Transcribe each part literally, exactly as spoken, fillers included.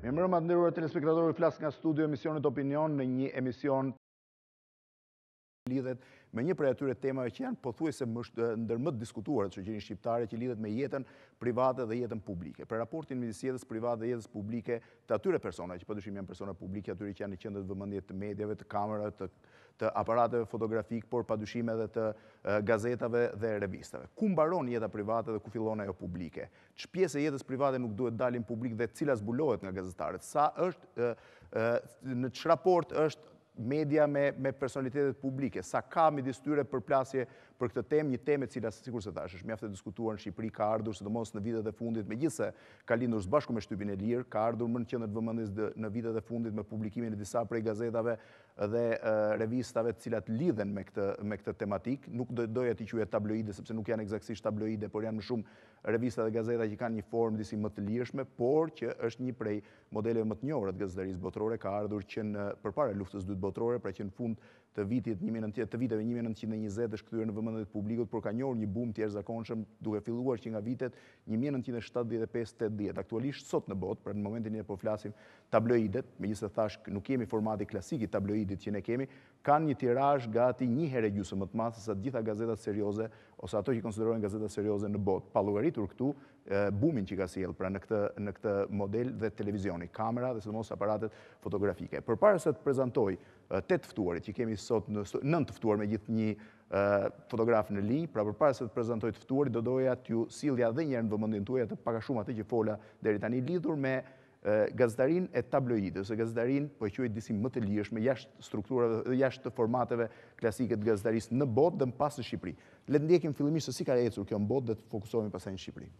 Mirë mbrëma të nderuar telespektatorë, flas nga studio emisionit Opinion në një emision lidhet me një prej atyre temave që janë pothuajse ndër më të diskutuara të shoqërinë shqiptare që lidhet me jetën private dhe jetën publike. Për raportin midis jetës private dhe jetës publike të atyre personave që padyshim janë persona publike, atyre që janë në qendër të vëmendjes të mediave, të kamerave, të, të aparateve fotografike, por padyshim edhe të uh, gazetave dhe revistave. Ku mbaron jeta private dhe ku fillon ajo publike? Ç'pjesë e jetës private nuk duhet dalin publik dhe cila zbulohet nga gazetarët? Sa është uh, uh, në ç'raport është media me, me personalitetet publike, sa ka midis tyre përplasje për këtë temë, një temë e cila sikur se thash, është mjaft e diskutuar në Shqipëri, ka ardhur sidomos në vitet e fundit, megjithse ka lindur së bashku me shtypin e lirë, ka ardhur më në qendër të vëmendjes në vitet e fundit me publikimin e disa prej gazetave dhe uh, revistave të cilat lidhen me këtë me këtë tematik, nuk do doja t'i quaj tabloide sepse nuk janë eksaktësisht tabloide, por janë më shumë revista dhe gazeta që kanë një formë disi më të lirshme, por që është një prej modeleve më të njohura të gazetarisë botërore, ka ardhur që në përpara luftës së dytë botërore, pra që në fund të vitit një mijë e nëntëqind, të viteve një mijë e nëntëqind e njëzet është kthyer në vëmendje të publikut, por ka njohur një boom të jashtëzakonshëm duke filluar që nga vitet një mijë e nëntëqind e shtatëdhjetë e pesë deri në tetëdhjetë. Aktualisht sot në botë, pra në momentin e po flasim, tabloidet, megjithëse thash nuk jemi formati klasik i tabloidit që ne kemi, kanë një tirazh gati një herë gjysmë më të madh se sa të gjitha gazetat serioze ose ato që konsiderohen gazeta serioze në botë, pa llogaritur këtu bumin që ka sjell, pra në këtë në këtë model dhe televizioni, kamera dhe sidomos aparatet fotografike. Përpara se të prezantoj tetë ftuarit që kemi sot në nën të ftuar me gjithë një uh, fotograf në linjë, pra përpara se të prezantoj të ftuarit do doja t'ju sillja edhe një herë në vëmendjen tuaj atë pak a shumë atë që fola deri tani lidhur me gazetarin e tabloidit, ose gazetarin po e quaj disi më të lirshme, jashtë strukturave dhe jashtë formateve klasike të gazetarisë në botë dhe më pas në Shqipëri. Le të ndjekim fillimisht se si ka ecur kjo në botë dhe të fokusohemi pasaj në Shqipëri.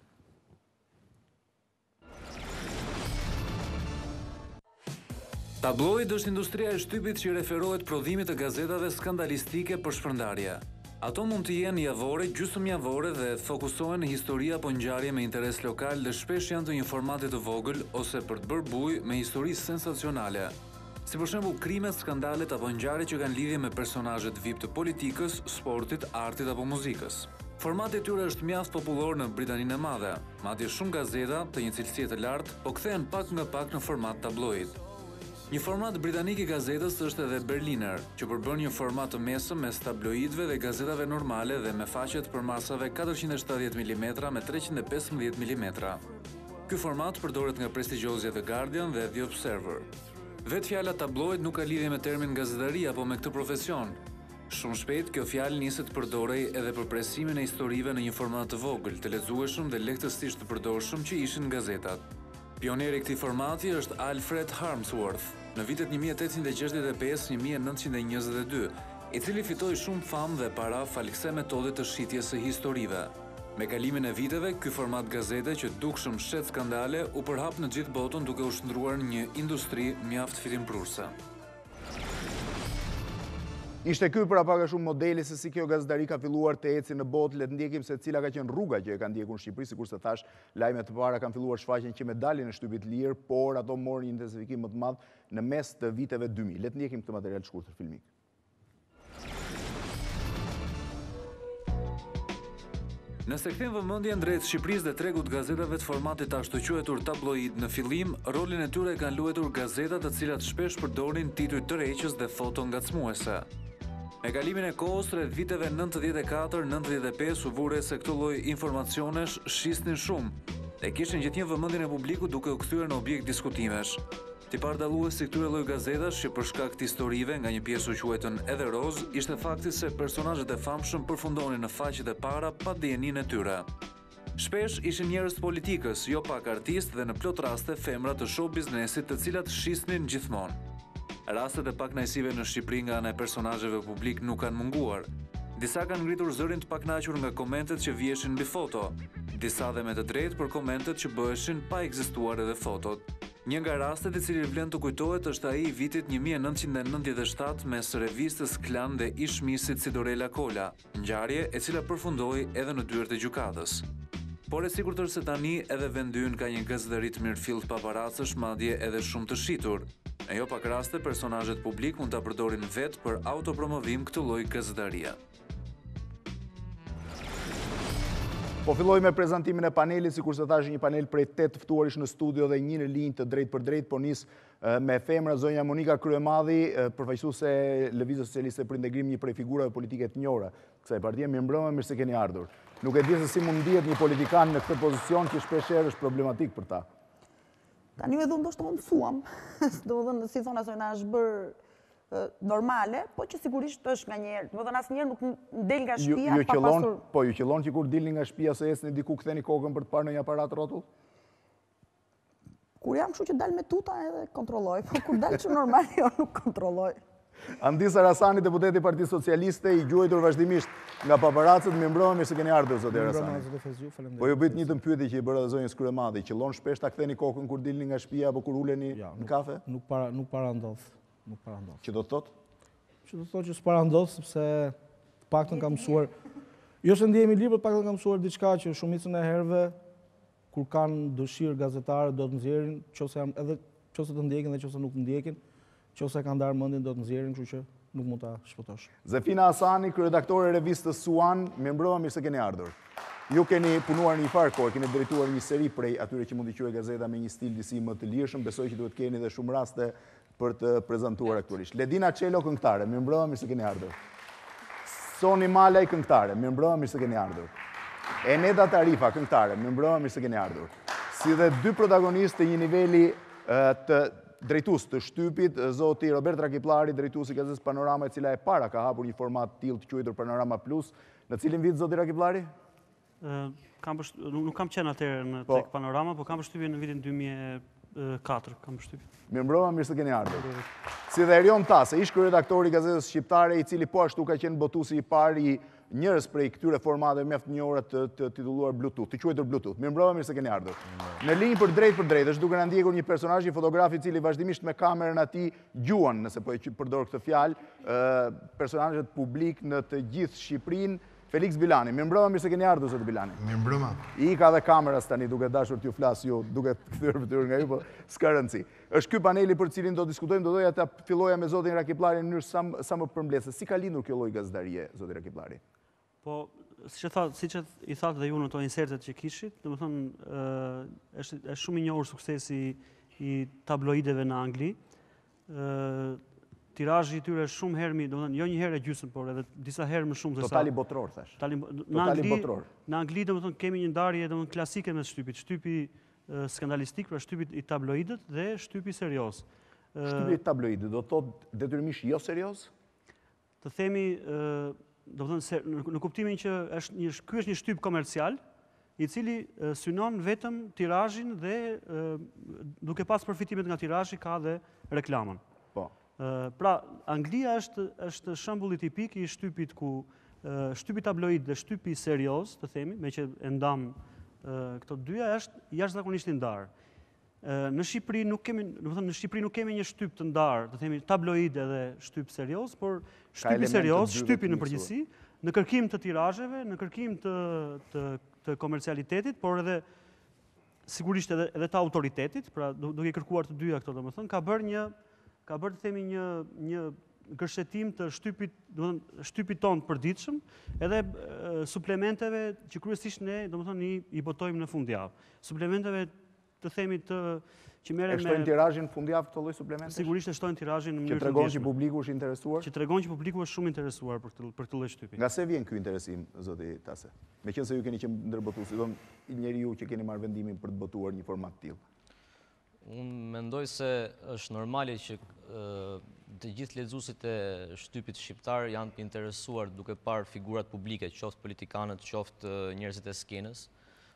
Tabloid është industria e shtypit që referohet prodhimit të gazetave skandalistike për shpërndarje. Ato mund të jenë javore, gjysmë javore dhe fokusohen në histori apo ngjarje me interes lokal dhe shpesh janë të një formati të vogël ose për të bërë buj me histori sensacionale. Si për shembull krimet, skandalet apo ngjarje që kanë lidhje me personazhe V I P të politikës, sportit, artit apo muzikës. Formati i tyre është mjaft popullor në Britaninë e Madhe, madje shumë gazeta të një cilësie të lartë po kthehen pak nga pak në format tabloid. Një format britanik i gazetës është edhe Berliner, që përbën një format të mesëm mes tabloidve dhe gazetave normale dhe me faqet për masave katërqind e shtatëdhjetë milimetra me treqind e pesëmbëdhjetë milimetra. Ky format përdoret nga prestigjozja The Guardian dhe The Observer. Vetë fjala tabloid nuk ka lidhje me termin gazetari apo me këtë profesion. Shumë shpejt kjo fjalë nisi të përdorej edhe për presimin e historive në një format të vogël, të lexueshëm dhe lehtësisht të përdorshëm që ishin gazetat. Pioneri i këtij formati është Alfred Harmsworth, në vitet një mijë e tetëqind e gjashtëdhjetë e pesë deri në një mijë e nëntëqind e njëzet e dy, i cili fitoi shumë famë dhe para false metodit të shitjes së historive. Me kalimin e viteve, ky format gazete që dukshëm shet skandale u përhap në gjithë botën duke u shndruar në një industri mjaft fitimprurse. Ishte ky pra pak a shumë modeli se si kjo gazetari ka filluar të ecë në botë, le të ndjekim se cila ka qenë rruga që e ka ndjekur në Shqipëri, sikur se thash, lajmet e para kanë filluar shfaqen që me daljen e shtypit lir, por ato morën një intensifikim më të madh në mes të viteve dy mijë. Le të ndjekim këtë material të shkurtër filmik. Nëse kthejmë vëmendjen drejt Shqipërisë dhe tregut të gazetave të formatit ashtu të quhetur tabloid, në fillim rolin e tyre kanë luajtur gazetat të cilat shpesh përdorin tituj të rreqës dhe foto ngacmuese. Me kalimin e kohës, rreth viteve nëntëdhjetë e katër nëntëdhjetë e pesë u vure se këto lloj informacionesh shisnin shumë dhe kishin gjithnjë vëmendjen e publikut duke u kthyer në objekt diskutimesh. Tipar dalluesi këtyre lloj gazetash që për shkak të historive nga një pjesë u quajtën edhe roz, ishte fakti se personazhet e famshëm përfundonin në faqet e para pa D N A-n e tyre. Shpesh ishin njerëz të politikës, jo pak artistë dhe në plot raste femra të show biznesit të cilat shisnin gjithmonë. Rastet e paknajsive në Shqipëri nga ana e personazheve publik nuk kanë munguar. Disa kanë ngritur zërin të paknaqur nga komentet që vieshin mbi foto, disa dhe me të drejtë për komentet që bëheshin pa ekzistuar edhe fotot. Një nga rastet i cili vlen të kujtohet është ai i vitit një mijë e nëntëqind e nëntëdhjetë e shtatë mes revistës Klan dhe ish-misit Sidorela Kola, ngjarje e cila përfundoi edhe në dyert e gjykatës. Por e sigurt është se tani edhe vendi ynë ka një gazetari të mirëfill paparacësh, madje edhe shumë të shitur. Në jo pak raste, personazhet publik mund ta përdorin vetë për autopromovim këtë lloj gazetarie. Po filloj me prezantimin e panelit, si kur se thashë një panel prej tetë ftuarish në studio dhe një në linjë të drejt për drejt, po nis me femra, zonja Monika Kryemadhi, përfaqësuese e Lëvizjes Socialiste për Integrim, një prej figurave politike të njohura kësaj partie, mirëmbrëmje, mirë se keni ardhur. Nuk e di se si mund ndihet një politikan në këtë pozicion që shpeshherë është problematik për ta. Tani më duhet ndoshta mësuam. Domethënë, si thona zonja, është bërë normale, po që sigurisht është nga njerë. Do të asnjëherë nuk del nga shtëpia pa pasur. Po ju qellon që kur dilni nga shtëpia se ecni diku ktheni kokën për të parë një aparat rrotull? Kur jam kështu që dal me tuta edhe kontrolloj, po kur dal çu normal jo nuk kontrolloj. Ledina Hasani, deputeti i Partisë Socialiste, i gjuajtur vazhdimisht nga paparacët, mirëmbrëmje, mirë se keni ardhur zoti Hasani. Po ju bëj një pyetje që i bëra zonjës Kryemadhi, qellon shpesh ta ktheni kokën kur dilni nga shtëpia apo kur uleni në kafe? Nuk para nuk para ndodh. Nuk parandodh. Që do të thot? Që do të thot që së parandodh, sepse paktën kam mësuar, jo se ndihemi libër, paktën kam mësuar diçka që shumicën e herëve kur kanë dëshirë gazetarë do të nxjerrin, nëse jam edhe nëse të ndjekin dhe nëse nuk ndjekin, nëse kanë ndarë mendin do të nxjerrin, kështu që nuk mund ta shpëtosh. Zefina Hasani, kryeredaktore e revistës Suan, mirëmbrëmje, mirë se keni ardhur. Ju keni punuar në një farë kohë, keni drejtuar një seri prej atyre që mund të quajë gazeta me një stil disi më të lirshëm, besoj që duhet keni edhe shumë raste për të prezentuar aktualisht. Ledina Celo, këngëtare, mirëmbrëmje, mirë se keni ardhur. Soni Malaj, këngëtare, mirëmbrëmje, mirë se keni ardhur. Eneda Tarifa, këngëtare, mirëmbrëmje, mirë se keni ardhur. Si dhe dy protagonistë të një niveli të drejtues të shtypit, zoti Robert Rakipllari, drejtuesi i gazetës Panorama, e cila e para ka hapur një format tillë të quajtur Panorama Plus, në cilin vit zoti Rakipllari? Nuk kam qenë atëherë në tek Panorama, po kam përshtypjen në vitin dy mijë e katër, kam përshtypjen. Mirëmbrëmje, mirë se keni ardhur. Si dhe Erjon Tase, ish kryeredaktori i gazetës shqiptare, i cili po ashtu ka qenë botuesi i parë i njërës prej këtyre formateve mjaft të njohura të titulluar Bluetooth, të quajtur Bluetooth. Mirëmbrëmje, mirë se keni ardhur. Në linjë për drejt për drejt, është duke na ndjekur një personazh, një fotograf i cili vazhdimisht me kamerën atij gjuan, nëse po e përdor këtë fjalë, personazhet publik në të gjithë Shqipërinë. Felix Bilani, mirëmbrëmje, mirë se keni ardhur zoti Bilani. Mirëmbrëmje. I ka dhe kameras tani, duke dashur t'ju flas ju, duke kthyer fytyrë nga ju, po s'ka rëndsi. Është ky paneli për cilin do diskutojmë, do doja ta filloja me zotin Rakipllari në mënyrë sa, sa më përmbledhëse. Si ka lindur kjo lloj gazetarie, zoti Rakipllari? Po, siç e thatë, siç i thatë dhe ju në ato insertet që kishit, domethënë ë është është shumë i njohur suksesi i tabloideve në Angli. ë Tirazhi i tyre shumë herë më, domethënë jo një herë e gjysmë, por edhe disa herë më shumë se sa. Totali botror thash. Totali botror. Në Angli domethënë kemi një ndarje domethënë klasike mes shtypit, shtypi skandalistik, pra shtypit i tabloidët dhe shtypi serioz. Shtypi i tabloidët do të thotë detyrimisht jo serioz? Të themi domethënë në kuptimin që është një ky është një shtyp komercial, i cili synon vetëm tirazhin dhe duke pas përfitimet nga tirazhi ka dhe reklamën. Pra, Anglia është shembulli tipik i shtypit ku shtypi tabloid dhe shtypi serioz, të themi, me që e ndam këto dyja, është jashtëzakonisht i ndarë. Në Shqipëri nuk kemi një shtyp të ndarë, të themi tabloid edhe shtyp serioz, por shtypi serioz, shtypi në përgjithësi, në kërkim të tirazheve, në kërkim të komercialitetit, por edhe sigurisht edhe të autoritetit, pra duke kërkuar të dyja këto, domethënë, ka bërë një ka bërë të themi një gërshetim të shtypit tonë përditshëm edhe suplementeve që kryesisht ne i botojmë në fundjavë. Suplementeve të themi të që merren me... E shtojnë tirazhin fundjavë këto lloj suplementesh? Sigurisht e shtojnë tirazhin në mënyrë të ndjeshme. Që tregon që publiku është interesuar? Që tregon që publiku është shumë interesuar për këtë lloj shtypi. Nga se vjen ky interesim, zoti Tase? Meqense ju keni qenë ndërbotuesi, do njeriu që keni marrë vendimin për të botuar një format të tillë. Unë mendoj se është normale që të gjithë lexuesit e shtypit shqiptar janë të interesuar duke parë figurat publike, qoftë politikanët, qoftë njerëzit e skenës,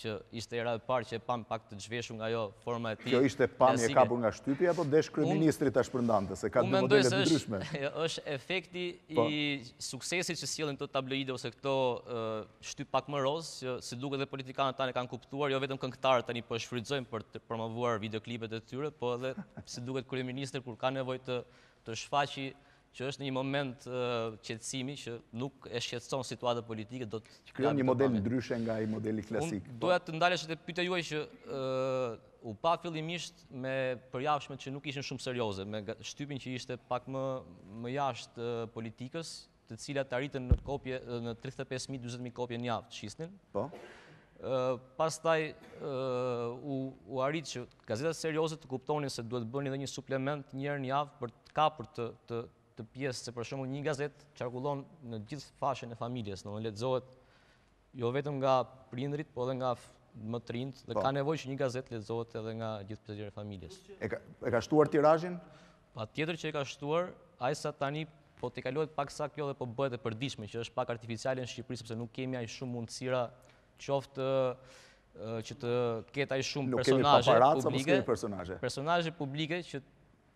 Që ishte era e parë që e pam pak të zhveshur nga ajo forma e tij. Kjo ishte pamje e kapur nga shtypi apo desh kryeministri ta shpërndante se ka dy modele të ndryshme. Është efekti i suksesit që sjellin këto tabloide ose këto shtyp pak më roz, që si duket edhe politikanët tani kanë kuptuar, jo vetëm këngëtarët tani po shfrytëzojnë për të promovuar videoklipet e tyre, po edhe si duket kryeministri kur ka nevojë të të shfaqi që është një moment uh, qetësimi që nuk e shqetëson situata politike do të krijon një model ndryshe nga ai modeli klasik. Unë doja të ndalesh edhe pyetja juaj që uh, u pa fillimisht me përjashtmet që nuk ishin shumë serioze, me shtypin që ishte pak më më jashtë uh, politikës, të cilat arritën në kopje në tridhjetë e pesë mijë deri në dyzet mijë kopje në javë shisnin. Po. Uh, pastaj uh, u, u arrit që gazetat serioze të kuptonin se duhet bëni edhe një suplement një herë në javë për të kapur të, të, të pjesë, se për shembull një gazet qarkullon në gjithë fashën e familjes, do të lexohet jo vetëm nga prindrit, por edhe nga më të rinjt, dhe ka nevojë që një gazet lexohet edhe nga gjithë pjesa e familjes. E ka, e ka shtuar tirazhin? Patjetër që e ka shtuar, ajsa tani po t'i kalohet paksa kjo dhe po bëhet e përditshme, që është pak artificiale në Shqipëri sepse nuk kemi aq shumë mundësira qoftë që të ketë ai shumë personazhe publike, personazhe publike që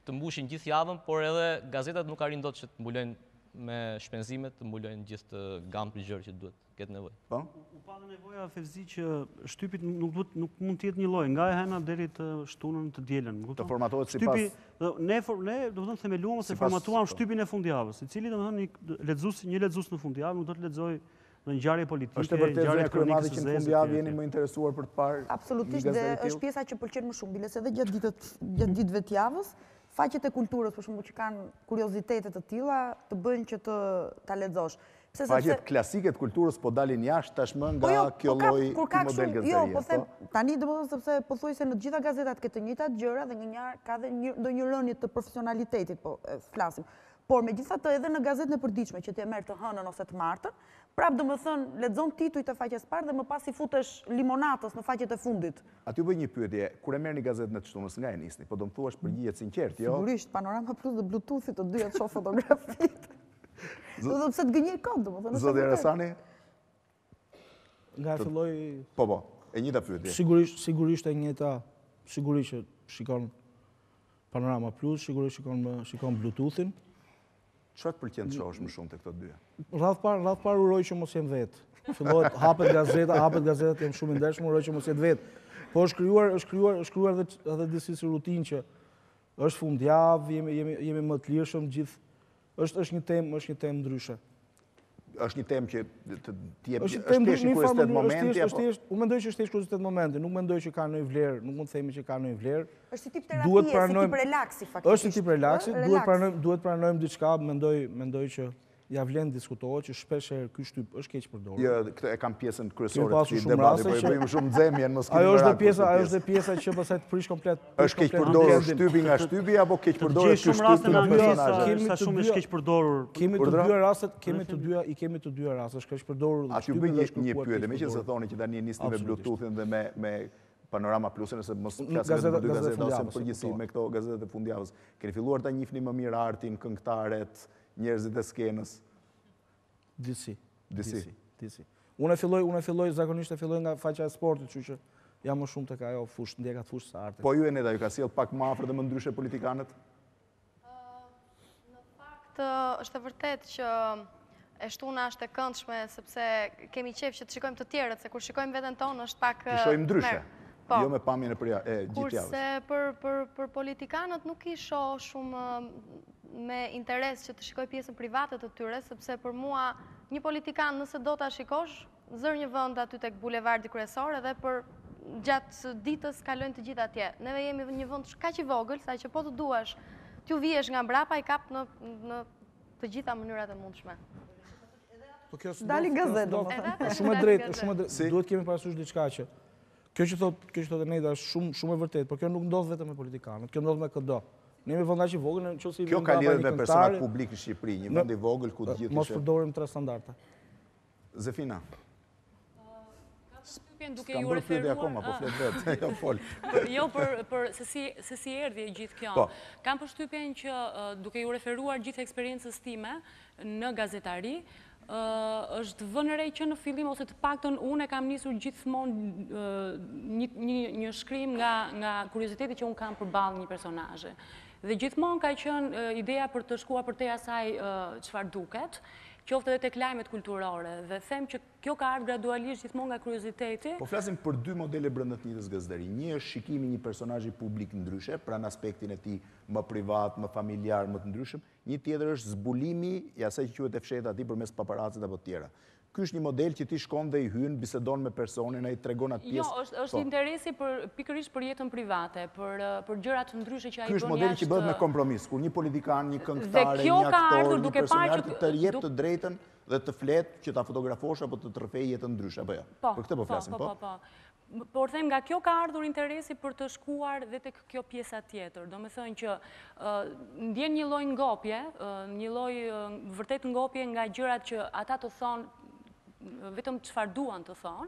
të mbushin gjithë javën, por edhe gazetat nuk arrin dot që të mbulojnë me shpenzime, të mbulojnë gjithë gampë gjëra që duhet, ketë nevojë. Po. U pa nevoja Fevzi që shtypit nuk duhet nuk mund të jetë një lloj, nga e hëna deri të shtunën të dielën, më kupton? Të formatohet sipas. Shtypi ne ne domethënë themeluam ose formatuam shtypin e fundjavës, i cili domethënë lexues, një lexues në fundjavë nuk do të lexojë në ngjarje politike, është vërtet se Kryemadhi që në fundjavë jeni më interesuar për të parë. Absolutisht, dhe është pjesa që pëlqen më shumë, bilese edhe gjatë ditët, gjatë ditëve të javës, faqet e kulturës, për shembull, që kanë kuriozitete të tilla, të bëjnë që të ta lexosh. Pse sepse faqet klasike të kulturës po dalin jashtë tashmë nga kjo lloj model gazeterie. Jo, po them tani domethënë sepse pothuajse në të gjitha gazetat kanë të njëjtat gjëra dhe nganjëherë ka edhe ndonjë rënje të profesionalitetit, po flasim. Por megjithatë edhe në gazetën e përditshme që ti e merr të hënën ose të martën, prap domethënë lexon titujt e faqes parë dhe më pas i futesh limonatës në faqet e fundit. Aty bëj një pyetje, kur e merrni gazetën e shtunës nga e nisni, po do më thuash përgjigje sinqert, jo? Sigurisht, Panorama Plus dhe Bluetoothi të dyja të shoh fotografitë. Do të pse të gënjej kot domethënë. Zoti Hasani. Nga filloi. Po po, e njëjta pyetje. Sigurisht, sigurisht e njëjta, sigurisht që shikon Panorama Plus, sigurisht shikon shikon Bluetoothin. Çfarë pëlqen të shohësh më shumë te këto dyja? Radh par, radh par uroj që mos jem vet. Fillohet hapet gazeta, hapet gazeta, jam shumë i ndershëm, uroj që mos jet vet. Po është krijuar, është krijuar, është krijuar edhe edhe disi si rutinë që është fundjavë, jemi jemi jemi më të lirshëm gjithë. Është është një temë, është një temë ndryshe. Është një temë që të jep kuriozitet momenti apo unë mendoj që është kuriozitet momenti, nuk mendoj që ka ndonjë vlerë, nuk mund të themi që ka ndonjë vlerë. Është tip terapie, është tip relaksi faktikisht. Është tip relaksi, duhet pranojmë, duhet pranojmë diçka, mendoj, mendoj që ja vlen diskutohet që shpesh herë ky shtyp është keq përdorur. Jo, këtë e kam pjesën kryesore të debatit, po i bëjmë shumë nxemjen, mos kemi. Ajo është pjesa, ajo është pjesa që pastaj të prish komplet. Është keq përdorur shtypi nga shtypi apo keq përdorur ky shtyp nga personazhi? Sa shumë është keq përdorur? Kemi të dyja rastet, kemi të dyja, i kemi të dyja rastet, është keq përdorur. A ju bëj një pyetje, meqense thoni që tani nisni me Bluetoothin dhe me me Panorama Plusin ose mos flasim me dy gazeta ose përgjithësi me këto gazetat e fundjavës. Keni filluar ta njihni më mirë artin, këngëtarët, njerëzit e skenës. Disi, disi, disi, disi. Unë e filloj, unë e filloj, zakonisht e filloj nga faqa e sportit, që që jam më shumë të ka ajo fushë, ndjekat fushë sa arte. Po ju Eneda, ju ka sjell pak më afër dhe më ndryshe politikanët? Uh, në fakt, është e vërtet që e shtuna është e këndshme, sepse kemi qef që të shikojmë të tjerët, se kur shikojmë veten tonë është pak... Të shojmë ndryshe, po, jo me pamjen e gjithjavës. Kurse për, për, për politikanët nuk i shoh shumë me interes që të shikoj pjesën private të tyre, sepse për mua një politikan nëse do ta shikosh, zër një vend aty tek bulevardi kryesor edhe për gjatë ditës kalojnë të gjithë atje. Neve jemi në një vend kaq i vogël saqë po të duash, t'ju vihesh nga mbrapa i kap në në të gjitha mënyrat e mundshme. Po kjo është dalin gazetë. Është shumë drejt, është shumë drejt. Duhet kemi parasysh diçka që kjo që thotë, kjo që thotë Eneda është shumë shumë e vërtetë, por kjo nuk ndodh vetëm me politikanët, kjo ndodh me çdo. Ne me vëndash i vogël, nëse i vëndash. Kjo ka lidhje me personat publik në Shqipëri, një vend i vogël ku të gjithë mos përdorim tre standarde. Zefina. Ka shtypjen duke ju referuar akoma, po flet vetë, jo fol. Jo për për se si se si erdhi gjithë kjo. Kam përshtypjen që duke ju referuar gjithë eksperiencës time në gazetari, Uh, është vënë re që në fillim ose të paktën unë e kam nisur gjithmonë uh, një, një, një shkrim nga, nga kurioziteti që unë kam përballë një personazhi. Dhe gjithmonë ka qenë uh, ideja për të shkuar përtej asaj çfarë uh, duket, qoftë edhe tek lajmet kulturore dhe them që kjo ka ardhur gradualisht gjithmonë nga kurioziteti. Po flasim për dy modele brenda të njëjtës gazetari. Një është shikimi i një personazhi publik ndryshe, pranë aspektin e tij më privat, më familjar, më të ndryshëm. Një tjetër është zbulimi i asaj që quhet e fshehtë aty përmes paparacit apo të tjera. Ky është një model që ti shkon dhe i hyn, bisedon me personin, ai tregon atë pjesë. Jo, është është interesi për pikërisht për jetën private, për për gjëra të ndryshme që ai bën. Ky është modeli që bëhet me kompromis, kur një politikan, një këngëtar, një aktor, duke parë që të jep të drejtën dhe të flet, që ta fotografosh apo të tërfej jetën ndryshe apo jo. Për këtë po flasim, po. Por them nga kjo ka ardhur interesi për të shkuar dhe tek kjo pjesa tjetër. Domethënë që ndjen një lloj ngopje, një lloj vërtet ngopje nga gjërat që ata të thonë vetëm çfarë duan të thonë,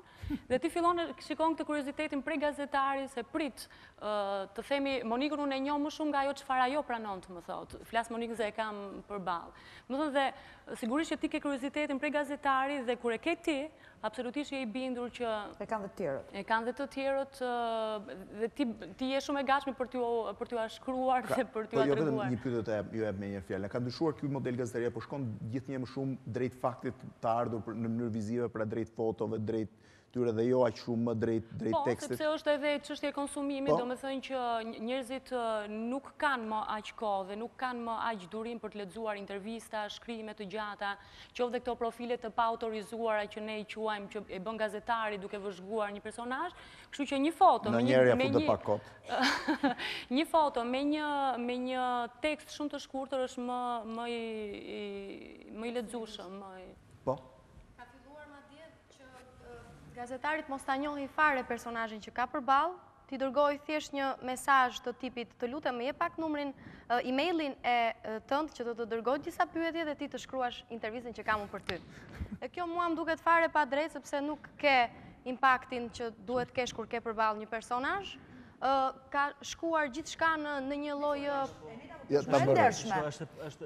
dhe ti fillon shikon këtë kuriozitetin prej gazetarit se prit, të themi Monikën unë e njoh më shumë nga ajo çfarë ajo pranon të më thotë. Flas Monikën se e kam përballë. Do të thonë dhe sigurisht që ti ke kuriozitetin prej gazetarit dhe kur e ke ti, absolutisht je i bindur që e kanë dhe të tjerët. E kanë dhe të tjerët dhe ti ti je shumë e gatshme për t'u për t'u shkruar dhe për t'u treguar. Po një pyetje të ju jap me një fjalë. Ka ndryshuar ky model gazetarie apo shkon gjithnjë më shumë drejt faktit të ardhur në mënyrë vizive për drejt fotove, drejt tyre dhe jo aq shumë drejt drejt tekstit. Po, sepse është edhe çështja e konsumimit, domethënë që njerëzit nuk kanë më aq kohë dhe nuk kanë më aq durim për të lexuar intervista, shkrime të gjata, qoftë këto profile të paautorizuara që ne i quajmë që e bën gazetari duke vëzhguar një personazh, kështu që një foto me një me një një foto me një me një tekst shumë të shkurtër është më më i më i lexueshëm, më i. Po. Gazetarit mos ta njohin fare personazhin që ka përball, ti dërgoj thjesht një mesazh të tipit të lutem më jep pak numrin, emailin e tënd që do të dërgoj disa pyetje dhe ti të shkruash intervistën që kam unë për ty. Dhe kjo mua më duket fare pa drejtë sepse nuk ke impaktin që duhet kesh kur ke përball një personazh. Ka shkuar gjithçka në një lloj ndershme.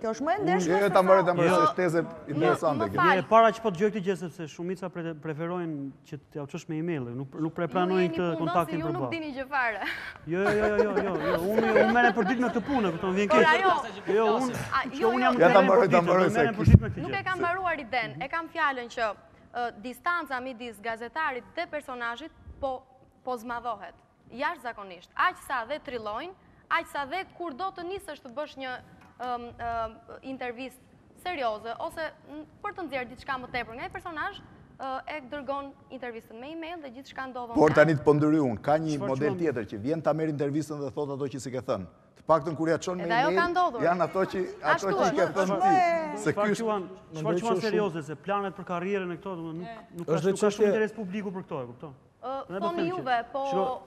Kjo është më e ndershme. Jo, ta mbaroj, ta mbaroj, është teze interesante kjo. Mirë, para që po dëgjoj këtë gjë sepse shumica preferojnë që t'u çosh me email, nuk nuk pranojnë këtë kontaktin përballë. Ju nuk dini gjë fare. Jo, jo, jo, jo, jo. Unë unë merrem për ditë me këtë punë, kupton, vjen keq. Jo, unë. Jo, jam ta mbaroj, ta mbaroj se nuk e kam mbaruar iden. E kam fjalën që distanca midis gazetarit dhe personazhit po po zmadhohet. Jashtë zakonisht, aq sa dhe trilojnë, aq sa dhe kur do të nisësh të bësh një um, um, intervist serioze, ose për të nxjerrë diçka më tepër nga ai personazh, uh, e dërgon intervistën me email dhe gjithçka ndodhon. Por tani të pëndëry unë, ka një Shfar model tjetër që vjen ta merr intervistën dhe thot ato që si ke thënë. Të paktën kur ja çon me email, janë ato që ato që ke thënë ti. Se ky çfarë çfarë serioze se planet për karrierën e këto, domethënë nuk nuk ka shumë interes publiku për këto, e kupton? Thoni juve, po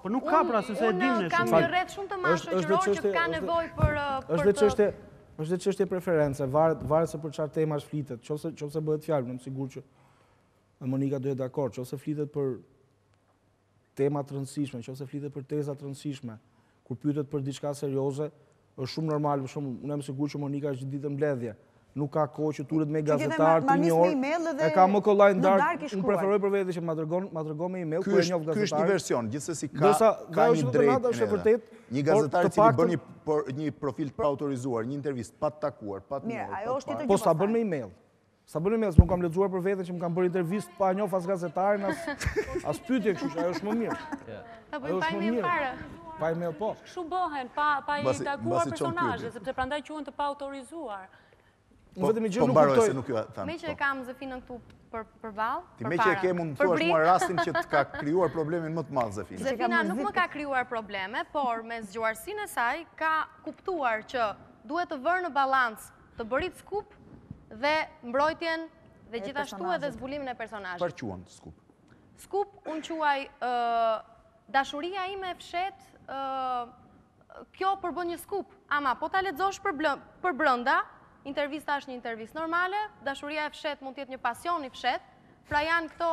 unë kam një rreth shumë të madh shoqëror që ka nevojë për të... është dhe çështje preference, varet se për çfarë temash flitet, nëse bëhet fjalë, jam i sigurt që Monika do të jetë dakord, nëse flitet për tema të rëndësishme, nëse flitet për teza të rëndësishme, kur pyetet për diçka serioze, është shumë normal, për shembull, unë jam i sigurt që Monika është ditë mbledhje. Nuk ka kohë që tulet me gazetar të një orë, e ka më kollaj në darkë, unë preferoj për vete që ma dërgon me email, ku e njoh gazetarë. Ky është një version, gjithsesi ka një drejtë, një gazetarë që i bën një profil të paautorizuar, një intervistë pa të takuar, pa të njohur. Po sa bën me email, sa bën me email, s'më kam lexuar për vete që më kam bërë intervistë pa njohur as gazetarin, as pyetje, kështu që ajo është më mirë. Apo i pa email fare. Pa email po. Kështu bëhen, pa i takuar personazhet, sepse prandaj quhen të paautorizuar. Po mbaroj se nuk ju thamë. Me që e kam Zefinën këtu për balë, për para. Ti me që e kemë unë thuash mua rastin që të ka krijuar problemin më të madh Zefinë. Zefina nuk më ka krijuar probleme, por me zgjuarsinë e saj ka kuptuar që duhet të vërë në balans të bërit skup dhe mbrojtjen dhe gjithashtu edhe zbulimin e personazhit. Çfarë quhen skup? Skup unë quaj dashuria ime e fshehtë, kjo përbën një skup, ama po ta lexosh për brenda. Intervista është një intervist normale, dashuria e fshet mund tjetë një pasion i fshet, pra janë këto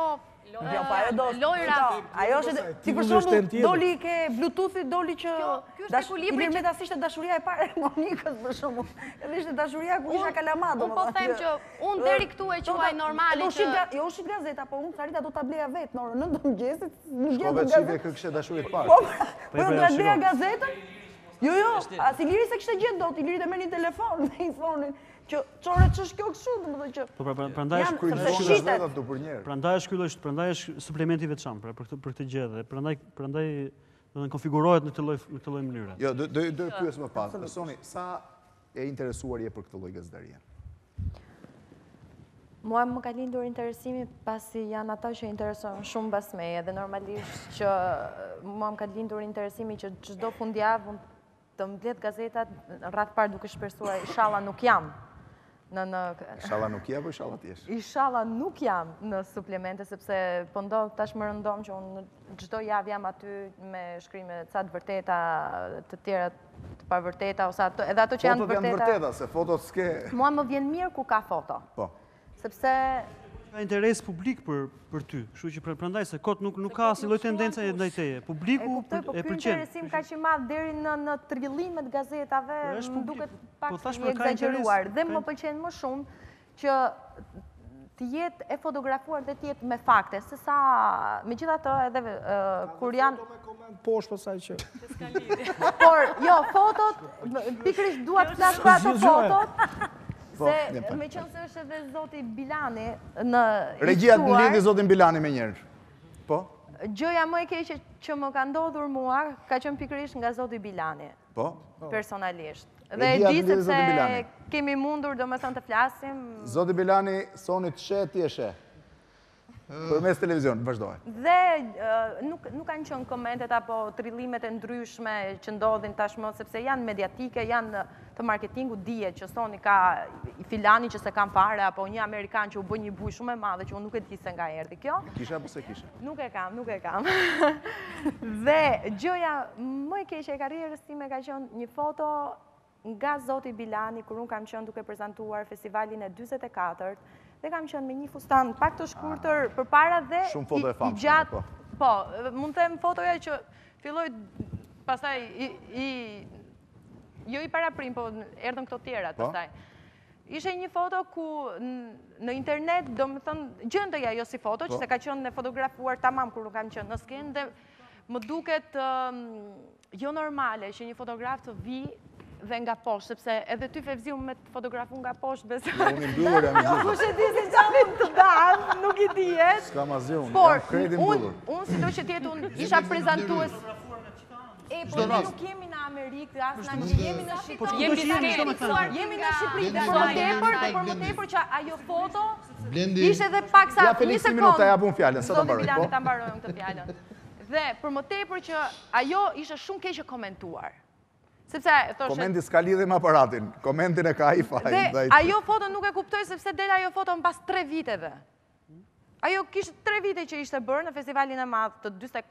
lojra... Ajo është, si për shumë, doli ke Bluetooth-it, doli që... I nërmeta si shte dashuria e pare, Monikës për shumë, edhe shte dashuria ku isha kalamado. Unë po them që, unë deri këtu e quaj normali që... Jo, shqit gazeta, po unë sarita do t'a bleja vetë, në orë nëndë mëgjesit, në gjesit gazet... Shkove që dhe kë kështë dashurit pare. Po, unë dra bleja gazetën. Jo, jo, as Iliri se kështë gjithë do, Iliri të meni telefon, me i thonin, që çore ç'është kjo kështu, domethënë që po prandaj është kryesisht ato për njerë. Prandaj është ky lloj, prandaj është suplementi veçantë për këtë për këtë gjë dhe prandaj prandaj domethënë konfigurohet në këtë lloj në këtë lloj mënyre. Jo, do do pyes më pas. Personi sa e interesuar je për këtë lloj gazetarie? Mua më ka lindur interesimi pasi janë ata që interesojnë shumë pas meje dhe normalisht që mua më ka lindur interesimi që çdo fundjavë të mbledh gazetat rreth parë duke shpresuar inshallah nuk jam në në inshallah nuk jam apo inshallah ti je. Inshallah nuk jam në suplemente sepse po ndodh tash më rëndom që unë çdo javë jam aty me shkrime ca të vërteta, të tjera të pavërteta ose ato edhe ato që janë të vërteta. Po vërteta se fotot s'ke. Mua më vjen mirë ku ka foto. Po. Sepse ka interes publik për për ty, kështu që prandaj se kot nuk nuk ka asnjë lloj tendence ndaj teje. Publiku e pëlqen. Interesim kaq i madh deri në në trillimet e gazetave, më duket pak e egzageruar dhe më pëlqen më shumë që të jetë e fotografuar dhe të jetë me fakte, sesa megjithatë edhe kur janë poshtë pasaj që s'ka lidhje. Por jo, fotot pikërisht dua të flas për ato fotot. Se me qënë se është edhe Zoti Bilani në istuar... Regjat në lidhi Zotin Bilani me njerë. Po? Gjëja më e keqe që më ka ndodhur mua, ka qënë pikërisht nga Zoti Bilani. Po? Personalisht. Dhe e di sepse kemi mundur do me thënë të flasim... Zoti Bilani, sonit she, ti e she. Për mes televizion, vazhdoj. Dhe nuk kanë qënë komentet apo trillimet e ndryshme që ndodhin tashmë, sepse janë mediatike, janë... të marketingu dije që soni ka i filani që se kam fare, apo një Amerikan që u bë një buj shumë e madhe që unë nuk e di se nga erdi kjo. Kisha apo se kisha? Nuk e kam, nuk e kam. Dhe gjëja më e keqe e karrierës time ka qenë një foto nga Zoti Bilani, kur unë kam qenë duke prezantuar festivalin e dyzet e katërt, dhe kam qenë me një fustan pak të shkurtër përpara dhe i gjatë. Po, mund të them fotoja që filloi pastaj i... Jo i paraprim, po erdhën këto tjera të staj. Ishe një foto ku në internet, do më thënë, gjëndëja jo si foto, që se ka qënë në fotografuar tamam kur nuk kam qënë në skin, dhe më duket jo normale që një fotograf të vi dhe nga poshtë, sepse edhe ty fevziu me të fotografu nga poshtë, besë... Unë i mdullur, jam i mdullur. Kushe di si qafim të danë, nuk i dijet. Ska ma zi unë, jam kredi mdullur. Unë, si do që tjetë, unë isha prezentues... E, po dhe nuk jemi në Amerikë, asë në jemi në Shqipëri, jemi në Shqipëri, dhe për më tepër që ajo foto ishte dhe pak sa një sekundë, Zoti Bilani ta mbarojmë këtë fjallën, dhe për më tepër që ajo ishte shumë keqe komentuar. Komenti s'ka lidhe më aparatin, komentin e ka i fajnë. Dhe ajo foto nuk e kuptoj, sepse dela ajo foto në pas tre viteve. Ajo kishtë tre vite që ishte bërë në festivalin e madhë të dysta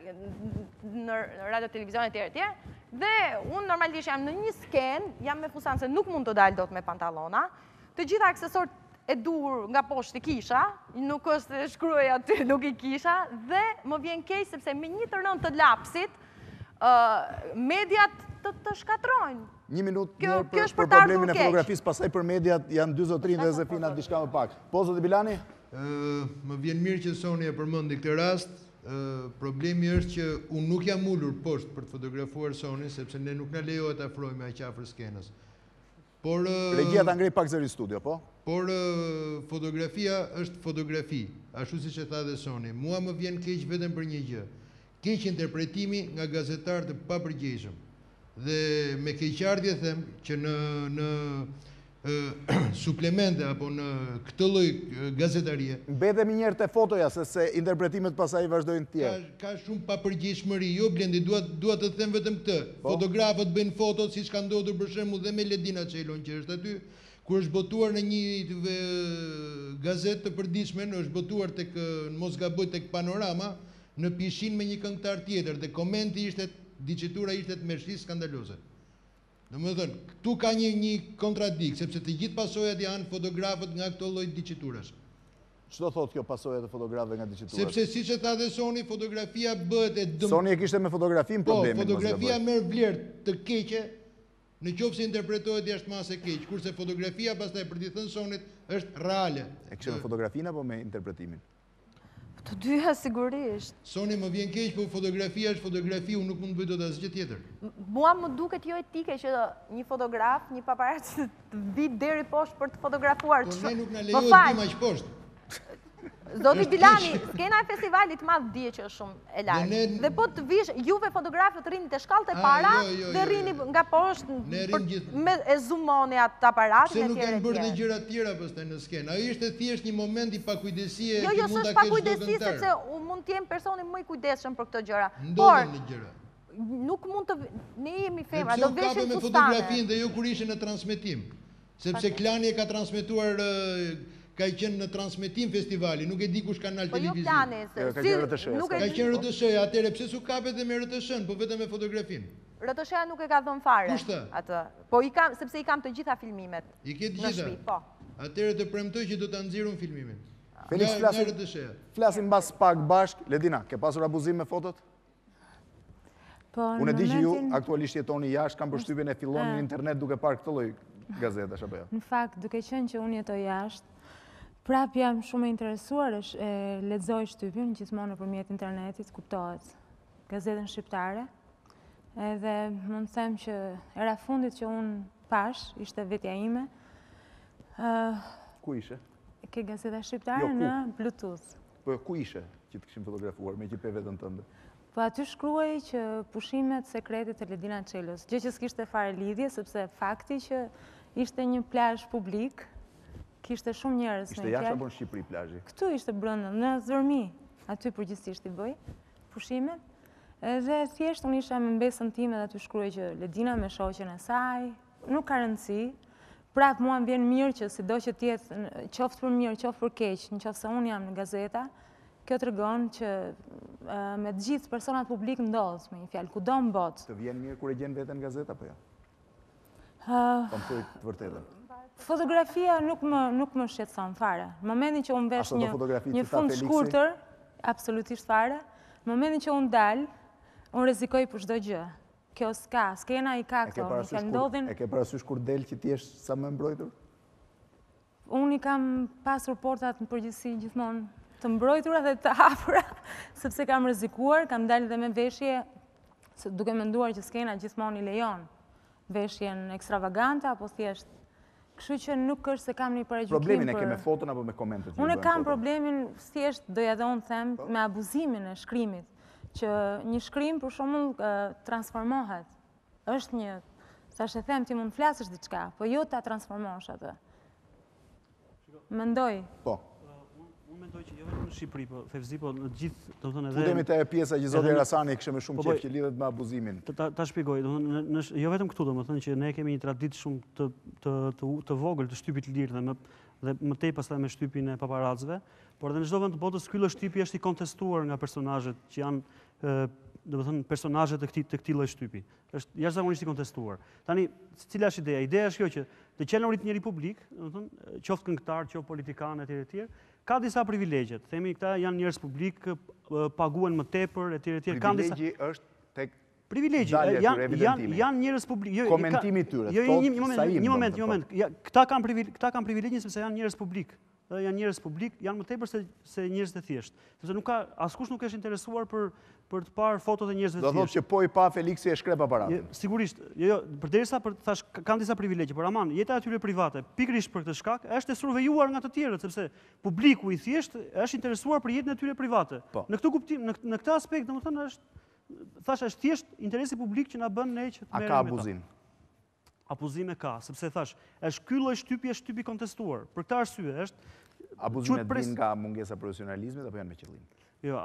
në radio-televizionet tjerë tjerë dhe unë normalisht jam në një sken, jam me fusan se nuk mund të dalë do të me pantalona, të gjitha aksesor e dur nga poshtë i kisha, nuk është shkruaj aty nuk i kisha dhe më vjen keq sepse me një të rënd të lapsit, mediat të shkatrojnë. Një minutë për problemin e fotografisë, pasaj për mediat janë dy zotrin dhe Zefina të dishka më pak. Po, Zoti Bilani? Më vjen mirë që Soni e përmëndi këtë rast. Problemi është që unë nuk jam ullur poshtë për të fotografuar Soni, sepse ne nuk në lejohet afrojme a qafër skenës. Regjia të angrej pak zëri studio, po? Por fotografia është fotografi, ashtu si që tha dhe Soni. Mua më vjen keq vetëm për një gjë. Keq interpretimi nga gazetarë të papërgjeshëm. Dhe me keqardje them që në... suplemente apo në këtë lloj gazetarie. Mbetemi njerë të fotoja, se interpretimet pasaj vazhdojnë tjerë. Ka shumë papërgjeshmëri, jo Blendi, duat të them vetëm këtë. Fotografët bëjnë fotot, si shka ndodhur për shembull dhe me Ledina Celo që është aty, kur është botuar në një gazet të përditshme, është botuar tek mos gaboj tek Panorama, në pishin me një këngëtar tjetër, dhe komenti ishte, dicitura ishte të mëshirë skandaloze. Në më thënë, këtu ka një kontradikt, sepse të gjithë pasojat janë fotografët nga këto lloj diciturash. Çdo thotë kjo pasojat e fotografëve nga diciturash? Sepse si që tha dhe Soni, fotografia bëhet e dëmë... Soni e kishte me fotografinë problemin. Po, fotografia merë vlerë të keqe, në qofë se interpretohet jashtë masë e keqë, kurse fotografia, pas të e përdi thënë Sonit, është reale. E kishte me fotografinë apo me interpretimin? Të dyja sigurisht. Soni, më vjen keq, po fotografia është fotografi, unë nuk mund të bëj dot asgjë tjetër. Mua më duket jo etike që një fotograf, një paparac të vijë deri poshtë për të fotografuar. Po ne nuk na lejohet të vijmë aq poshtë. Zoti Bilani, skena e festivalit madh dije që është shumë e lartë. Dhe po të vish, juve fotografët rrini te shkallët e para dhe rrini nga poshtë me e zoomoni atë aparatin e tjerë. Se nuk kanë bërë të gjëra të tjera pastaj në skenë. Ai ishte thjesht një moment i pakujdesie që mund ta kesh. Jo, jo, s'është pakujdesi sepse unë mund të jem personi më i kujdesshëm për këto gjëra. Por nuk mund të ne jemi femra, do veshim me fotografinë dhe jo kur ishin në transmetim. Sepse Klani e ka transmetuar ka qenë në transmetim festivali, nuk e di kush kanal televiziv. Po jo Klani, ka qenë R T S-ja, atëherë pse s'u kapet edhe me R T S-n, po vetëm me fotografinë. R T S-ja nuk e ka dhënë fare atë. Po i kam, sepse i kam të gjitha filmimet. I ke të gjitha. Po. Atëherë të premtoj që do ta nxjerrim filmimin. Felix, flasim, flasim mbas pak bashk. Ledina, ke pasur abuzim me fotot? Po, unë e di që ju aktualisht jetoni jashtë, kam përshtypjen e fillon në internet duke parë këtë lloj gazetash apo jo. Në fakt, duke qenë që unë jetoj jashtë, prap jam shumë e interesuar, e lexoj shtypin gjithmonë nëpërmjet internetit, kuptohet, gazetën shqiptare. Edhe mund të them që era fundit që unë pash, ishte vetja ime. Ku ishe? Ke gazeta shqiptare në Bluetooth. Po ku ishe që të kishim fotografuar me ekipin vetën tënde? Po aty shkruaj që pushimet sekretit të Ledina Celos, gjë që s'kishte fare lidhje, sepse fakti që ishte një plazh publik, kishte shumë njerëz në. Ishte jashtë apo në Shqipëri plazhi? Këtu ishte brenda, në Zërmi, aty përgjithsisht i bëj pushimet. Edhe thjesht unë isha me mbesën time dhe aty shkruaj që Ledina me shoqen e saj, nuk ka rëndësi. Prap mua më vjen mirë që sido që të jetë, qoftë për mirë, qoftë për keq, nëse unë jam në gazeta. Kjo tregon që me të gjithë personat publik ndodh me një fjalë kudo në botë. Të vjen mirë kur e gjen veten në gazeta apo jo? Po më thuaj të vërtetën. Fotografia nuk më nuk më shqetëson fare. Në momentin që unë vesh një një fund shkurtër, absolutisht fare. Në momentin që unë dal, unë rrezikoj për çdo gjë. Kjo s'ka, skena i ka këto, i ka ndodhin. E ke parasysh kur del që ti je sa më mbrojtur? Unë i kam pasur portat në përgjithësi gjithmonë të mbrojtura dhe të hapura, sepse kam rrezikuar, kam dalë dhe me veshje, duke menduar që skena gjithmonë i lejon veshjen ekstravagante apo thjesht. Kështu që nuk është se kam një paraqyshim. Problemin e ke me foton apo me komentet? Unë kam problemin thjesht, doja dhe unë them, me abuzimin e shkrimit, që një shkrim për shembull transformohet. Është një, tash e them ti mund të flasësh diçka, po jo ta transformosh atë. Mendoj. Po. Mendoj që jo vetëm në Shqipëri, po Fevzi, po në gjithë, do të thonë edhe futemi te pjesa që zoti Hasani kishte më shumë qejf që lidhet me abuzimin. Ta shpjegoj, do të thonë jo vetëm këtu, do të thonë që ne kemi një traditë shumë të të të të vogël të shtypit lir dhe më dhe më tej pastaj me shtypin e paparacëve, por edhe në çdo vend të botës ky lloj shtypi është i kontestuar nga personazhet që janë, do të thonë personazhet e këtij të këtij lloj shtypi. Është jashtëzakonisht i kontestuar. Tani, cila është ideja? Ideja është kjo që të qenurit një republik, do të thonë, qoftë këngëtar, qoftë politikan etj etj, ka disa privilegje. Themi këta janë njerëz publik, paguhen më tepër etj etj. Privilegji është tek privilegji janë janë njerëz publik. Komentimi i tyre. Jo, një moment, një moment, një moment. Këta kanë privilegj, këta kanë privilegje sepse janë njerëz publik. Dhe janë njerëz publik, janë më tepër se se njerëz të thjeshtë, sepse nuk ka askush nuk është interesuar për për të parë fotot e njerëzve të thjeshtë. Do thotë që po i pa Felixi e shkrep aparatin. Sigurisht, jo, jo, përderisa për thash kanë disa privilegje, por aman, jeta e tyre private, pikërisht për këtë shkak, është e survejuar nga të tjerët, sepse publiku i thjeshtë është interesuar për jetën e tyre private. Në këtë kuptim, në këtë aspekt, domethënë është thash është thjesht interesi publik që na bën ne që të merrem. A ka abuzim? Abuzime ka, sepse thash, është ky lloj shtypi, është shtypi kontestuar. Për këtë arsye është abuzimet vijnë nga mungesa e profesionalizmit apo janë me qëllim? Jo,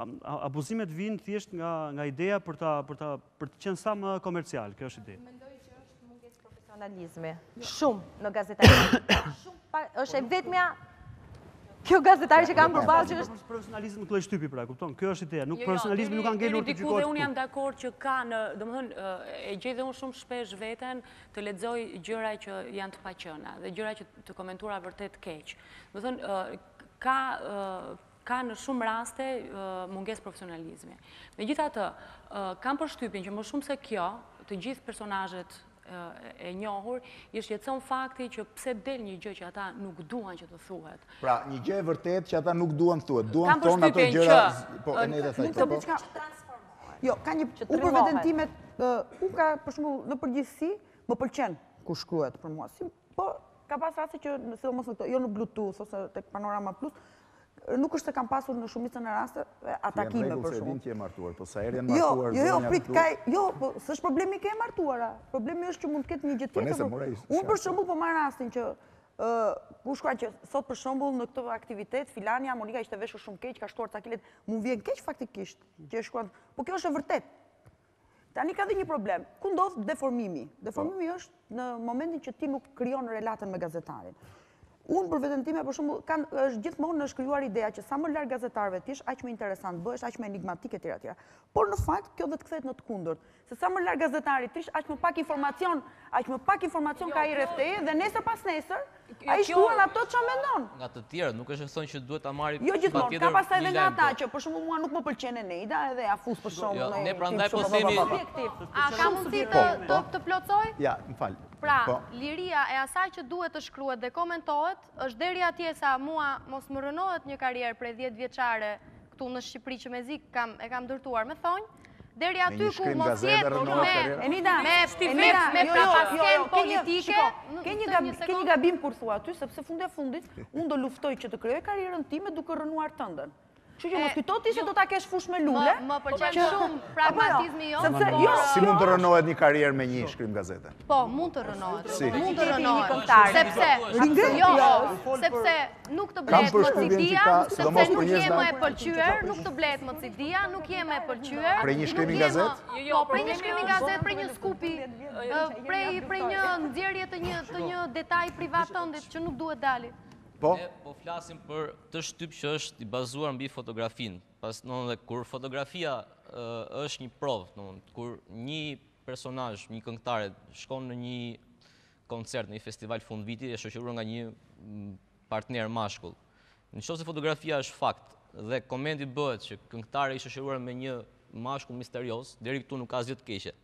abuzimet vijnë thjesht nga nga ideja për ta për ta për të qenë sa më komercial, kjo është ideja. Mendoj që është mungesë profesionalizmi. Shumë në gazetari. Shumë është e vetmja kjo gazetari që kam përballë që është profesionalizëm në këtë shtypi pra, kupton? Kjo është ideja, nuk profesionalizmi nuk ka ngelur të gjykojë. Unë jam dakord që ka në, domethënë, e gjej dhe unë shumë shpesh veten të lexoj gjëra që janë të paqëna dhe gjëra që të komentuara vërtet keq. Domethënë, ka ka në shumë raste mungesë profesionalizmi. Megjithatë, kam përshtypjen që më shumë se kjo, të gjithë personazhet e njohur, i shqetëson fakti që pse del një gjë që ata nuk duan që të thuhet. Pra, një gjë e vërtet që ata nuk duan të thuhet, duan të thonë ato gjëra, po Eneda thaj këtë, po. Jo, ka një u për veten time, u ka për shembull në përgjithësi, më pëlqen ku shkruhet për mua. Po ka pas raste që sidomos këto, jo në Bluetooth ose tek Panorama Plus, nuk është se kam pasur në shumicën e raste atakime për shkak të martuar, po sa herë janë martuar. Jo, jo, prit ka, jo, po s'është problemi që e martuara. Problemi është që mund të ketë një gjë tjetër. Unë për shembull po marr rastin që ku shkruaj që sot për shembull në këtë aktivitet Filania Monika ishte veshur shumë keq, ka shtuar takilet, mu vjen keq faktikisht. Që shkruan, po kjo është e vërtetë. Tani ka dhe një problem. Ku ndodh deformimi? Deformimi është në momentin që ti nuk krijon relatën me gazetarin. Unë për veten time, për shembull, kam është gjithmonë është krijuar ideja që sa më larg gazetarëve ti është, aq më interesant bëhesh, aq më enigmatik etj etj. Por në fakt kjo do të kthehet në të kundërt, se sa më larg gazetarit ti është, aq më pak informacion, aq më pak informacion ka i rreth teje dhe nesër pas nesër ai shkruan ato ç'a mendon. Nga të tjerë, nuk është thënë që duhet ta marrë patjetër. Jo gjithmonë, ka pastaj edhe nga ata që për shembull mua nuk më pëlqen Eneda edhe ja fus për shembull. Ne prandaj po themi objektiv. A ka mundësi të të plotsoj? Ja, më fal. Pra, liria e asaj që duhet të shkruhet dhe komentohet, është deri atje sa mua mos më rënohet një karrierë prej dhjetë vjeçare këtu në Shqipëri që me zik kam e kam ndërtuar me thonjë. Deri aty ku mos jetë me prapaskem politike. Ke një gabim kur thua aty, sepse funde fundit, unë do luftoj që të krijoj karrierën time duke rënuar tëndën. Që që mos kujto ti se do ta kesh fush me lule. Më pëlqen shumë pragmatizmi jo. Si mund të rënohet një karrierë me një shkrim gazete? Po, mund të rënohet. Mund të rënohet. Sepse, sepse nuk të blehet më cidia, sepse nuk je më e pëlqyer, nuk të blehet më cidia, nuk je më e pëlqyer. Prej një shkrimi gazete? Jo, prej një shkrimi gazete, prej një skupi, prej prej një nxjerrje të një të një detaji privat tëndit që nuk duhet dali. Ne po flasim për të shtyp që është i bazuar mbi fotografin. Pas nëndë, kur fotografia është një provë, kur një personazh, një këngëtare, shkon në një koncert, në një festival fund viti, e shoqëruar nga një partner mashkull. Në qoftë se fotografia është fakt dhe komenti bëhet që këngëtare i shoqëruar me një mashkull misterios, deri këtu nuk ka asgjë të keqe.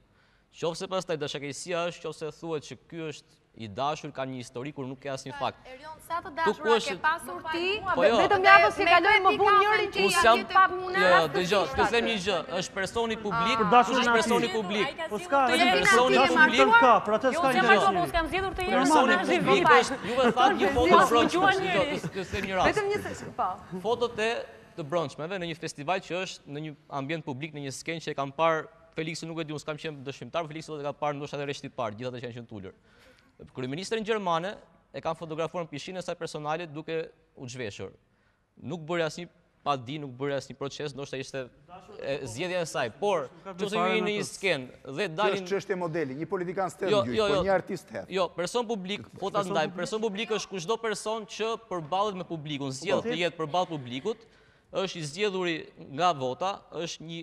Qoftë se pastaj dashakeqësia është, qoftë se thuhet që ky është i dashur, ka një histori kur nuk e asë një fakt. Erjon, sa të dashura ke pasur ti? Vetëm javës që kaloj më bu njërin që i atit pap muna rastë të qishtat. Të them një gjë, është personi publik, është personi publik. Të jetë personi publik, personi publik është, juve thakë një foto broqës, të them një rast. Fotot e të bronçmeve në një festival që është në një ambient publik, në një sken që e kam parë, Felixi nuk e di, unë s'kam qenë dëshmimtar, Felixi do të ka parë, ndoshta edhe reshtitar, gjithatë që janë qenë tulur. Kryeministrin gjermane e kanë fotografuar në pishinën e saj personale duke u zhveshur. Nuk bëri asnjë padi, nuk bëri asnjë proces, ndoshta ishte zgjedhja e saj. Por, nëse ju jeni në një sken dhe dalin... Kjo është çështje modeli, një politikan s'të gjyq, por një artist het. Jo, person publik, fotat ndajmë, person publik është kushdo person që përballet me publikun, zgjedh të jetë përballë publikut, është i zgjedhuri nga vota, është një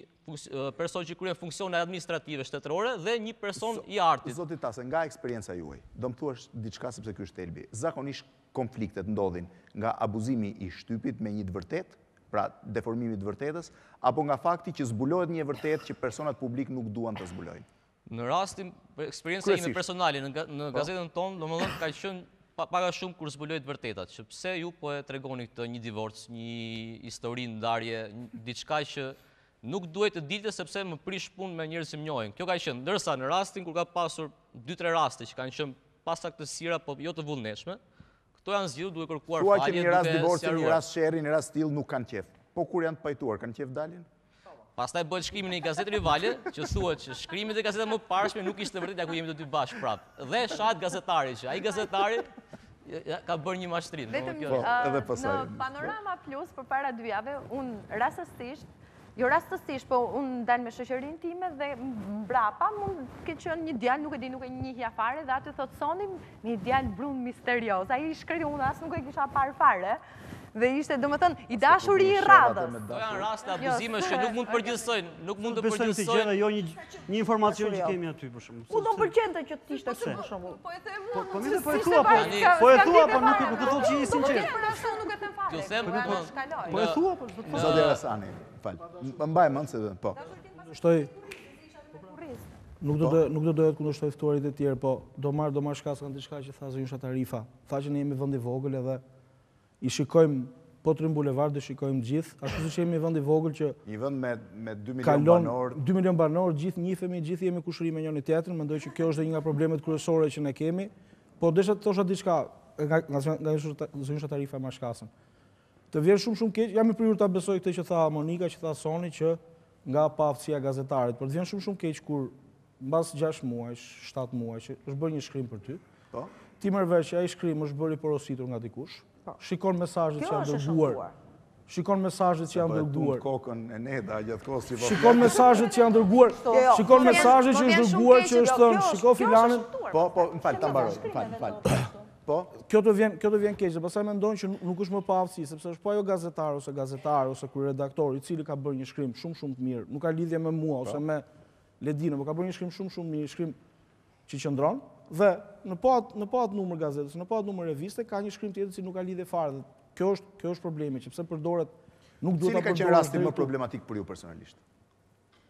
person që kryen funksione administrative shtetërore dhe një person i artit. Zotit Tase, nga eksperienca juaj, do më thuash diçka sepse ky është thelbi. Zakonisht konfliktet ndodhin nga abuzimi i shtypit me një të vërtetë, pra deformimi të vërtetës, apo nga fakti që zbulohet një vërtetë që personat publik nuk duan të zbulojnë. Në rastin, eksperienca ime personale në gazetën tonë, domethënë ka qenë paga shumë kur zbulojt vërtetat, që pse ju po e tregoni këtë një divorc, një historin, ndarje, diçka që nuk duhet të dite sepse më prish pun me njerëz që më njohin. Kjo ka qenë, ndërsa në rastin kur ka pasur dy tre raste që kanë qenë pasaktësira, po jo të vullnetshme, këto janë zgjidhur duke kërkuar falje, duke sqaruar. Thuaj që një rast divorci, një rast sherri, një rast tillë nuk kanë qef. Po kur janë të pajtuar, kanë qef dalin? Pastaj bëhet shkrimi në një gazetë rivale, që thuhet që shkrimi te gazeta më e parshme nuk ishte vërtet, ja ku jemi të dy bashkë prapë. Dhe shahet gazetari që ai gazetari ka bërë një mashtrim. Vetëm në Panorama Plus përpara dy javë, unë rastësisht, jo rastësisht, po unë ndal me shoqërinë time dhe mbrapa mund të qenë një djalë, nuk e di, nuk e njihja fare, dhe aty thotë sonim një djalë brun misterioz. Ai shkreti, unë as nuk e kisha parë fare. Dhe ishte, do më thënë, i dashuri i radhës. Do janë raste abuzime që nuk mund të përgjithsojnë, nuk mund të përgjithsojnë. Një informacion që kemi aty, për shumë. U do më përgjente që të ishte këse, për shumë. Po e the mu, në që si se bashkë. Po e thua, po nuk e thotë që i sinqerë. Nuk e të fare, po e shkaloj. Po e thua, po e thua, po e thua. Zefina Hasani, falë, mbaj mënë se dhe, po. Shtoj. Nuk do të nuk do doja të kundërshtoj ftuarit e tjerë, po do marr do marr shkas kanë diçka që tha Zeta Tarifa. Tha që ne jemi vend i vogël edhe i shikojmë Potrin Bulevard, do shikojmë gjithë, ashtu si jemi vend i vogël që një vend me me dy milion banor, dy milion banor, gjithë njihemi, gjithë jemi kushëri me njëri tjetrin, mendoj që kjo është një nga problemet kryesore që ne kemi, po desha të thosha diçka nga nga Zeta Tarifa më shkasën. Të vjen shumë shumë keq, jam i prirur ta besoj këtë që tha Monika, që tha Soni që nga paaftësia gazetarit, por të vjen shumë shumë keq kur mbas gjashtë muajsh, shtatë muaj që është bërë një shkrim për ty. Po. Ti merr vesh që ai shkrim është bërë i porositur nga dikush. Po. Shikon mesazhet që janë dërguar. Shikon mesazhet që janë dërguar. Kokën Eneda gjithkohë si vao. Shikon mesazhet që janë dërguar. Shikon mesazhet që është dërguar që është thënë, shikoj filanin. Po, po, m'fal, ta mbaroj. Fal, fal. Po. Kjo do vjen, kjo do vjen keq, sepse mendojnë që nuk është më paaftësi, sepse është po ajo gazetar ose gazetar ose ky redaktor i cili ka bërë një shkrim shumë shumë të mirë, nuk ka lidhje me mua ose me Ledina, po ka bërë një shkrim shumë shumë mirë, një shkrim që qëndron dhe në po atë në po atë numër gazetës, në po atë numër reviste ka një shkrim tjetër që nuk ka lidhje fare. Kjo është, kjo është problemi, sepse përdoret nuk duhet ta përdoret. Cili ka qenë rasti më problematik për ju personalisht?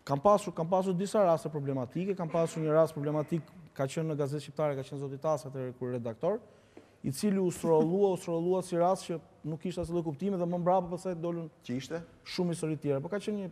Kam pasur, kam pasur disa raste problematike, kam pasur një rast problematik, ka qenë në gazetë shqiptare, ka qenë zoti Tase atëherë kur redaktor, i cili u strollua, u strollua si rast që nuk kishte asnjë kuptim dhe më mbrapa pastaj dolën që ishte shumë histori të tjera, po ka qenë një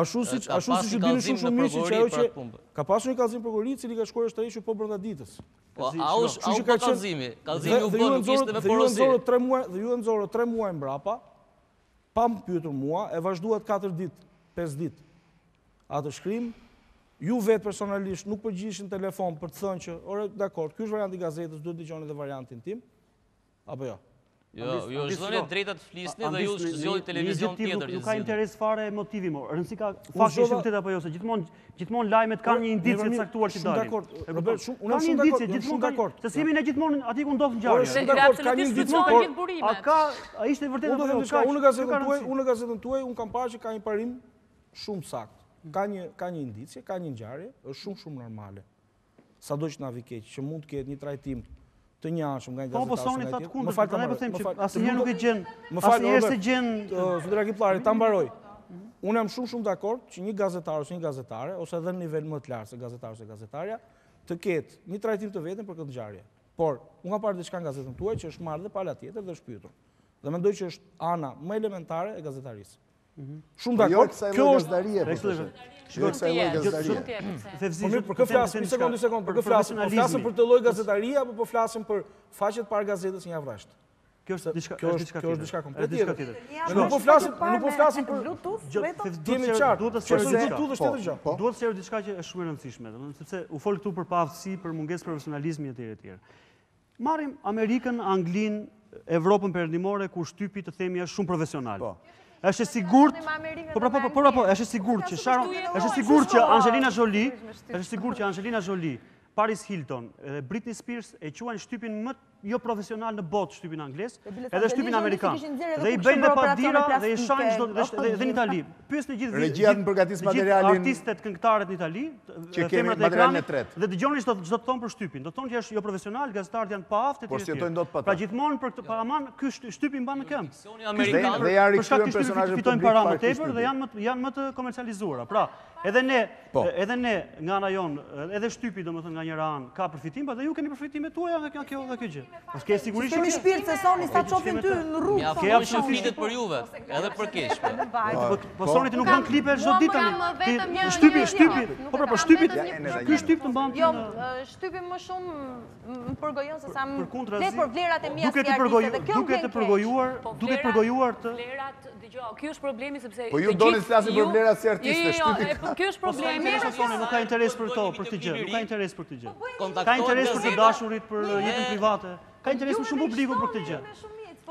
Ashtu siç ashtu siç ju dini shumë shumë mirë se ajo që ka pasur një kallëzim prokurori i cili ka shkuar shtërishu po brenda ditës. Po au au ka kallëzimi, kallëzimi u bën nuk ishte me porosi. Dhe ju nxorë tre muaj, dhe ju nxorë tre muaj mbrapa, pa më pyetur mua, e vazhduat katër ditë, pesë ditë. Atë shkrim, ju vetë personalisht nuk përgjigjeshin telefon për të thënë që, "Ore, dakor, ky është varianti i gazetës, duhet dëgjoni edhe variantin tim." Apo jo? Jo, ju zgjoni drejta të flisni dhe ju zgjoni televizion tjetër. Nuk ka interes fare motivi më. Rëndsi ka fakti është vërtet apo jo se gjithmonë gjithmonë lajmet kanë një indicë të caktuar që dalin. Shumë dakord. Unë jam indicë gjithmonë dakord. Se jemi ne gjithmonë aty ku ndodh ngjarja. Është dakord, kanë një indicë të gjithë burime. A ka, a ishte vërtet apo jo? Unë gazetën tuaj, unë gazetën tuaj, unë kam parë që ka një parim shumë sakt. Ka një ka një indicë, ka një ngjarje, është shumë shumë normale. Sado që na vi keq, që mund të ketë një trajtim të njashëm nga një gazetarë. Më falë të mërë. Asnjëherë nuk e gjen. Më falë të mërë. Zoti Rakipllari, ta mbaroj. Unë jam shumë shumë dakord që një gazetarë ose një gazetare, ose edhe në nivel më të lartë se gazetarë ose gazetarja, të ketë një trajtim të vetën për këtë ngjarje. Por, unë kam parë diçka nga gazetën tuaj që është marrë dhe pala tjetër dhe është pyetur. Dhe mendoj që është ana më elementare e gazetarisë. Shumë dakord, kjo është Shikoj se ai gazetaria. Thevëzimi për kë flasim? Një sekondë, një sekondë, për kë flasim? Po flasim për të lloj gazetaria apo po flasim për faqet para gazetës një avrasht? Kjo është diçka, kjo është diçka tjetër. Kjo është diçka komplet tjetër. Nuk po flasim, nuk po flasim për Bluetooth, vetëm jemi qartë, duhet të shërojmë Bluetooth është çdo gjë. Duhet të shërojmë diçka që është shumë e rëndësishme, domethënë sepse u fol këtu për paaftësi, për mungesë profesionalizmi etj etj. Marrim Amerikën, Anglinë, Evropën perëndimore ku shtypi të themi është shumë profesional. Është sigurt, po po po po po, është sigurt që Sharon, është sigurt që Angelina Jolie, është sigurt që Angelina Jolie, Paris Hilton dhe Britney Spears e quajnë shtypin më jo profesional në botë, shtypin anglez, edhe shtypin amerikan. Dhe i bëjnë me padira dhe i shajnë çdo dhe në Itali. Pyesni gjithë regjia të përgatis materialin, artistet, këngëtarët në Itali, që kemi materialin e tretë. Dhe dëgjoni çdo çdo të thon për shtypin. Do të thonë që është jo profesional, gazetarët janë pa aftë të tjerë. Pra gjithmonë për këtë paraman, ky shtypi mban në këmbë. Dhe ja rikthyen personazhet fitojnë para më tepër dhe janë më janë më të komercializuara. Pra, edhe ne, edhe ne nga ana jon, edhe shtypi domethënë nga njëra anë ka përfitim, por edhe ju keni përfitimet tuaja nga kjo dhe kjo gjë. Po s'ke sigurisht. Kemi shpirt se Soni sa çopin ty në rrugë. Ke hapur fitet për Juve, edhe për keq. Po Soni ti nuk bën klipe çdo ditë tani. Shtypi, shtypi. Po pra, po shtypit. Ky shtyp të mban. Jo, shtypi më shumë më përgojon se sa më për vlerat e mia të artistit. Duket të përgojuar, duket përgojuar të vlerat. Dgjoj, ky është problemi sepse po ju doni të flasni për vlerat si artiste, shtypi. Jo, ky është problemi. Soni nuk ka interes për to, për këtë gjë. Nuk ka interes për këtë gjë. Ka interes për të dashurit, për jetën private. Ka interes më shumë publiku për këtë gjë.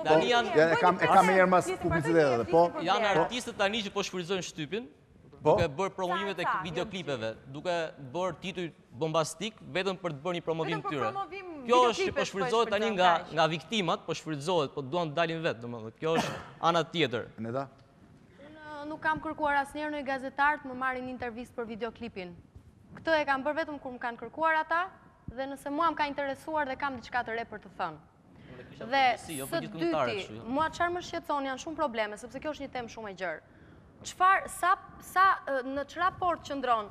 Tani janë e kam e kam herë mas publicitetit, po janë artistët tani që po shfrytëzojnë shtypin, duke bërë promovimet e videoklipeve, duke bërë tituj bombastik vetëm për të bërë një promovim tyre. Kjo është po shfrytëzohet tani nga nga viktimat, po shfrytëzohet, po duan të dalin vetë, domethënë. Kjo është ana tjetër. Eneda? Unë nuk kam kërkuar asnjëherë në gazetar të më marrin intervistë për videoklipin. Këtë e kam bërë vetëm kur më kanë kërkuar ata dhe nëse mua më ka interesuar dhe kam diçka të re për të thënë. Dhe së dyti, mua çfarë më shqetëson janë shumë probleme, sepse kjo është një temë shumë e gjerë. Çfarë sa sa në çfarë raport qëndron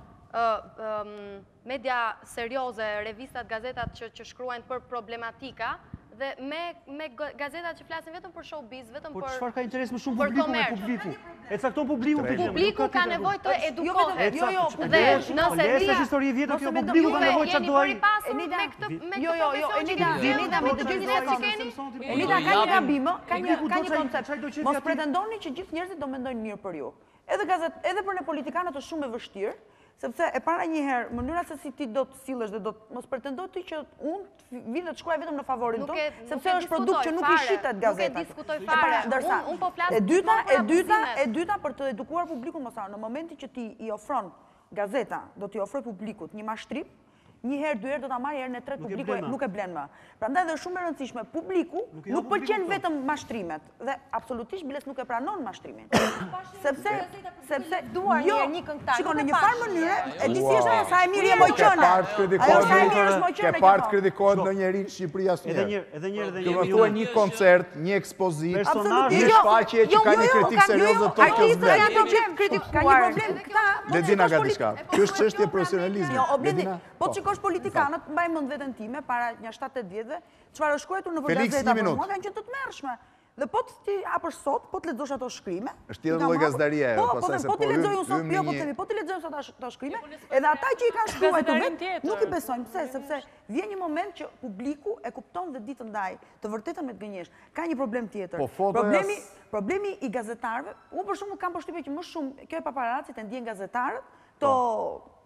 media serioze, revistat, gazetat që që shkruajnë për problematika dhe me me gazetat që flasin vetëm për showbiz, vetëm për për çfarë ka interes më shumë publiku me publiku. E cakton publiku. Publiku ka nevojë të edukohet. Jo, jo, dhe nëse është histori e vjetër, publiku ka nevojë çfarë duaj. Eneda, jo, jo, jo, Eneda, Eneda me të gjithë që keni. Eneda ka një gabim, ka një ka një koncept. Mos pretendoni që gjithë njerëzit do mendojnë mirë për ju. Edhe gazet, edhe për ne politikanët është shumë e vështirë. Sepse e para një herë, mënyra se si ti do të sillesh dhe do të mos pretendo ti që unë vi dhe të shkruaj vetëm në favorin tonë, sepse është produkt që nuk i shitet gazetat. Nuk e diskutoj fare. Ndërsa, e dyta, e dyta, e dyta për të edukuar publikun mos në momentin që ti i ofron gazeta, do t'i ofroj publikut një mashtrim, një herë, dy herë do ta marrë herën e tretë publiku nuk e blen më. Prandaj është shumë e rëndësishme, publiku nuk pëlqen vetëm mashtrimet dhe absolutisht biles nuk e pranon mashtrimin. Sepse sepse duar një këngëtar. Shikon në një farë mënyrë, e di si është sa e mirë e moqëna. Ajo sa e mirë është moqëna. Ke parë kritikohet ndonjëri në Shqipëri asnjëherë. Edhe një, edhe një, edhe një. Do të thuaj një koncert, një ekspozitë, absolutisht shfaqje që kanë kritikë serioze të tokës. Ka një problem këta. Ledina ka diçka. Ky është çështje profesionalizmi. Po çikosh politikanët mbaj mend veten time para një shtatë-tetë vjetëve, çfarë është shkruar në gazeta për mua kanë qenë të tmerrshme. Dhe po ti hapësh sot, po të lexosh ato shkrime, është tjetër lloj gazetaria ajo, pastaj se po. Po ti lexoj unë sot, jo po themi, po ti lexojmë sot ato shkrime, edhe ata që i kanë shkruar ato vetë, nuk i besojmë, pse? Sepse vjen një moment që publiku e kupton dhe di të ndaj të vërtetën me të gënjeshtën. Ka një problem tjetër. Problemi, problemi i gazetarëve, unë për shkakun kam përshtypjen që më shumë kjo e paparacit e ndjen gazetarët. To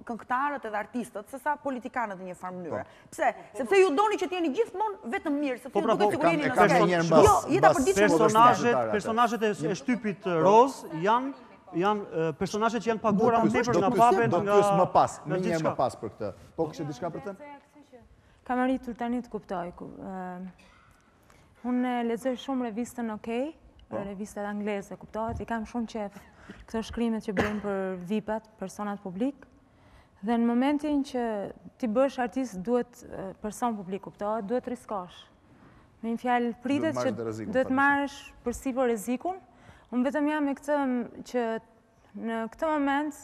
këngëtarët edhe artistët, sesa politikanët në një farë mënyrë. Pse? Sepse ju doni që t'jeni gjithmonë vetëm mirë, sepse ju duket sikur jeni në skenë. Jo, jeta përditshme. Personazhet, personazhet e shtypit roz janë janë personazhet që janë paguar më tepër nga papet nga. Do të pyes më pas, më një më pas për këtë. Po kishte diçka për të? Kam arritur tani të kuptoj. Unë lexoj shumë revistën OK, revistat angleze, kuptohet, i kam shumë qejf. Këto shkrimet që bëjmë për V I P-at, personat publik, dhe në momentin që ti bësh artist duhet person publik, kuptohet, duhet riskosh. Me një fjalë pritet që duhet marrësh përsipër rrezikun. Unë vetëm jam me këtë që në këtë moment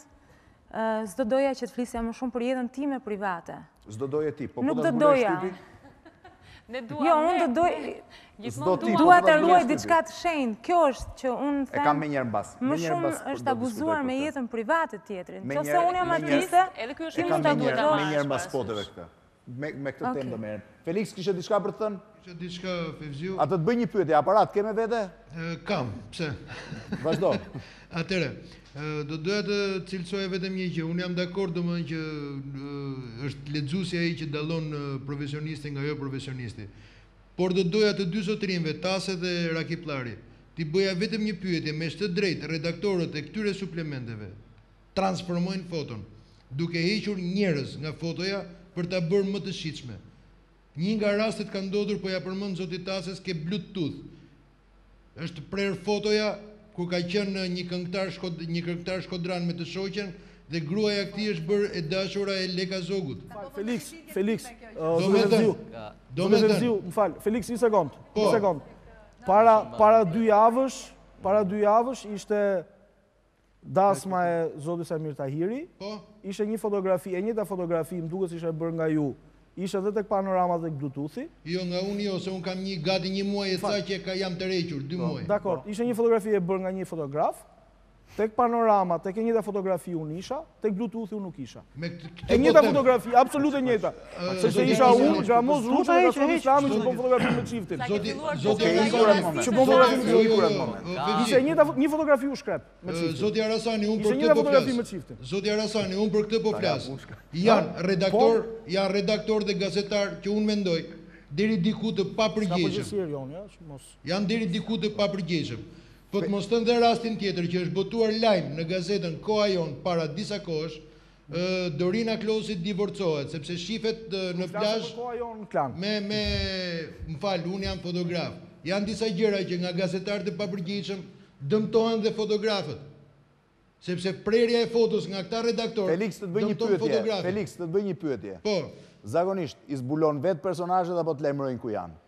s'do doja që të flisja më shumë për jetën time private. S'do doja ti, po po ta zbuloj shtëpi. Jo, unë do doj... Dua të ruaj diçka të shenjtë. Kjo është që unë them... E kam me njerë mbas. Më shumë është abuzuar me jetën private tjetërin. Qose unë jam artiste, ti mund të abuzosh. E kam me njerë mbas poteve këta. Me këtë temë do merem. Felix, kishe diçka për të thënë? Kishe diçka, Fevziu. A të të bëj një pyetje, aparat keme vete? Kam, pse? Vazhdo. Atere, do doja të cilësoja vetëm një që unë jam dakord domethënë që është lexuesi ai që dallon profesionisti nga jo profesionisti. Por do doja të dy zotrinjve, Tase dhe Rakipllari, ti bëja vetëm një pyetje me të drejtë redaktorët e këtyre suplementeve. Transformojnë foton, duke hequr njerëz nga fotoja për ta bërë më të shitshme. Një nga rastet ka ndodhur, po ja përmend zoti Tases, ke Bluetooth. Është prerë fotoja kur ka qenë një këngëtar shkod, një këngëtar shkodran me të shoqen dhe gruaja këtij është bërë e dashura e Lekazogut. Felix, Felix, do më thënë, më fal, Felix një sekond, një sekond. Para para dy javësh, para dy javësh ishte dasma e zotit Samir Tahiri. Po. Ishte një fotografi, e njëjta fotografi, më duket se ishte bërë nga ju. Ishte edhe tek panorama dhe Bluetoothi. Jo, nga unë jo, se unë kam një gati një muaj e sa që jam të rrequr, dy muaj. Dakor, ishte një fotografi e bërë nga një fotograf. Tek panorama, tek e njëjta fotografi unë isha, tek Bluetoothi unë nuk isha. E njëjta fotografi, absolutë e njëjta. Sepse isha unë, Xhamos Ruçi, nga Sofi Islami, që bën fotografi me çiftin. Zoti, zoti që bën fotografi me çiftin. Ishte njëjta një fotografi u shkrep me çiftin. Zoti Arasani, unë për këtë po flas. Zoti Arasani, unë për këtë po flas. Janë redaktor, janë redaktor dhe gazetar që unë mendoj deri diku të papërgjeshëm. Janë deri diku të papërgjeshëm. Po të mos tënde rastin tjetër që është botuar lajm në gazetën Koha Jon para disa kohësh, Dorina Klosi divorcohet sepse shifet në plazh me me m'fal, unë jam fotograf. Janë disa gjëra që nga gazetarët e papërgjithshëm dëmtohen dhe fotografët. Sepse prerja e fotos nga këta redaktorë. Felix, të të bëj një pyetje. Felix, të të bëj një pyetje. Po. Zakonisht i zbulon vet personazhet apo të lajmërojnë ku janë?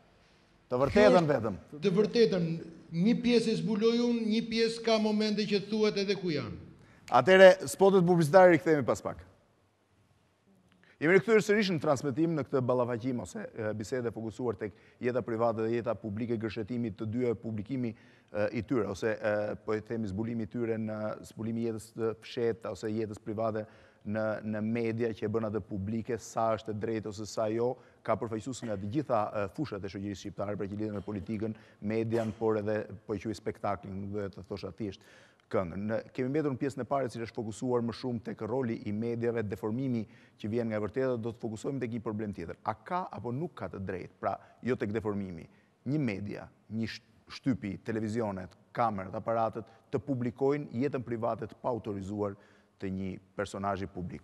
Të vërtetën vetëm. Të vërtetën Një pjesë e zbuloj unë, një pjesë ka momente që thuhet edhe ku janë. Atëre, spotet publicitare rikthehemi pas pak. Jemi rikthyer sërish në transmetim në këtë ballafaqim ose bisedë fokusuar tek jeta private dhe jeta publike, gërshetimit të dyja publikimi i tyre ose po e themi zbulimi i tyre në zbulimi jetës të fshehtë ose jetës private në në media që e bën atë publike, sa është e drejtë ose sa jo. Ka përfaqësues nga të gjitha fushat e shoqërisë shqiptare, pra që lidhen me politikën, median, por edhe po e quaj spektaklin, do të thosha thjesht këngën. Kemi mbetur në pjesën e parë, e cila është fokusuar më shumë tek roli i mediave, deformimi që vjen nga e vërteta, do të fokusohemi tek një problem tjetër. A ka apo nuk ka të drejtë, pra jo tek deformimi, një media, një shtypi, televizionet, kamerat, aparatet të publikojnë jetën private të pa autorizuar të një personazhi publik?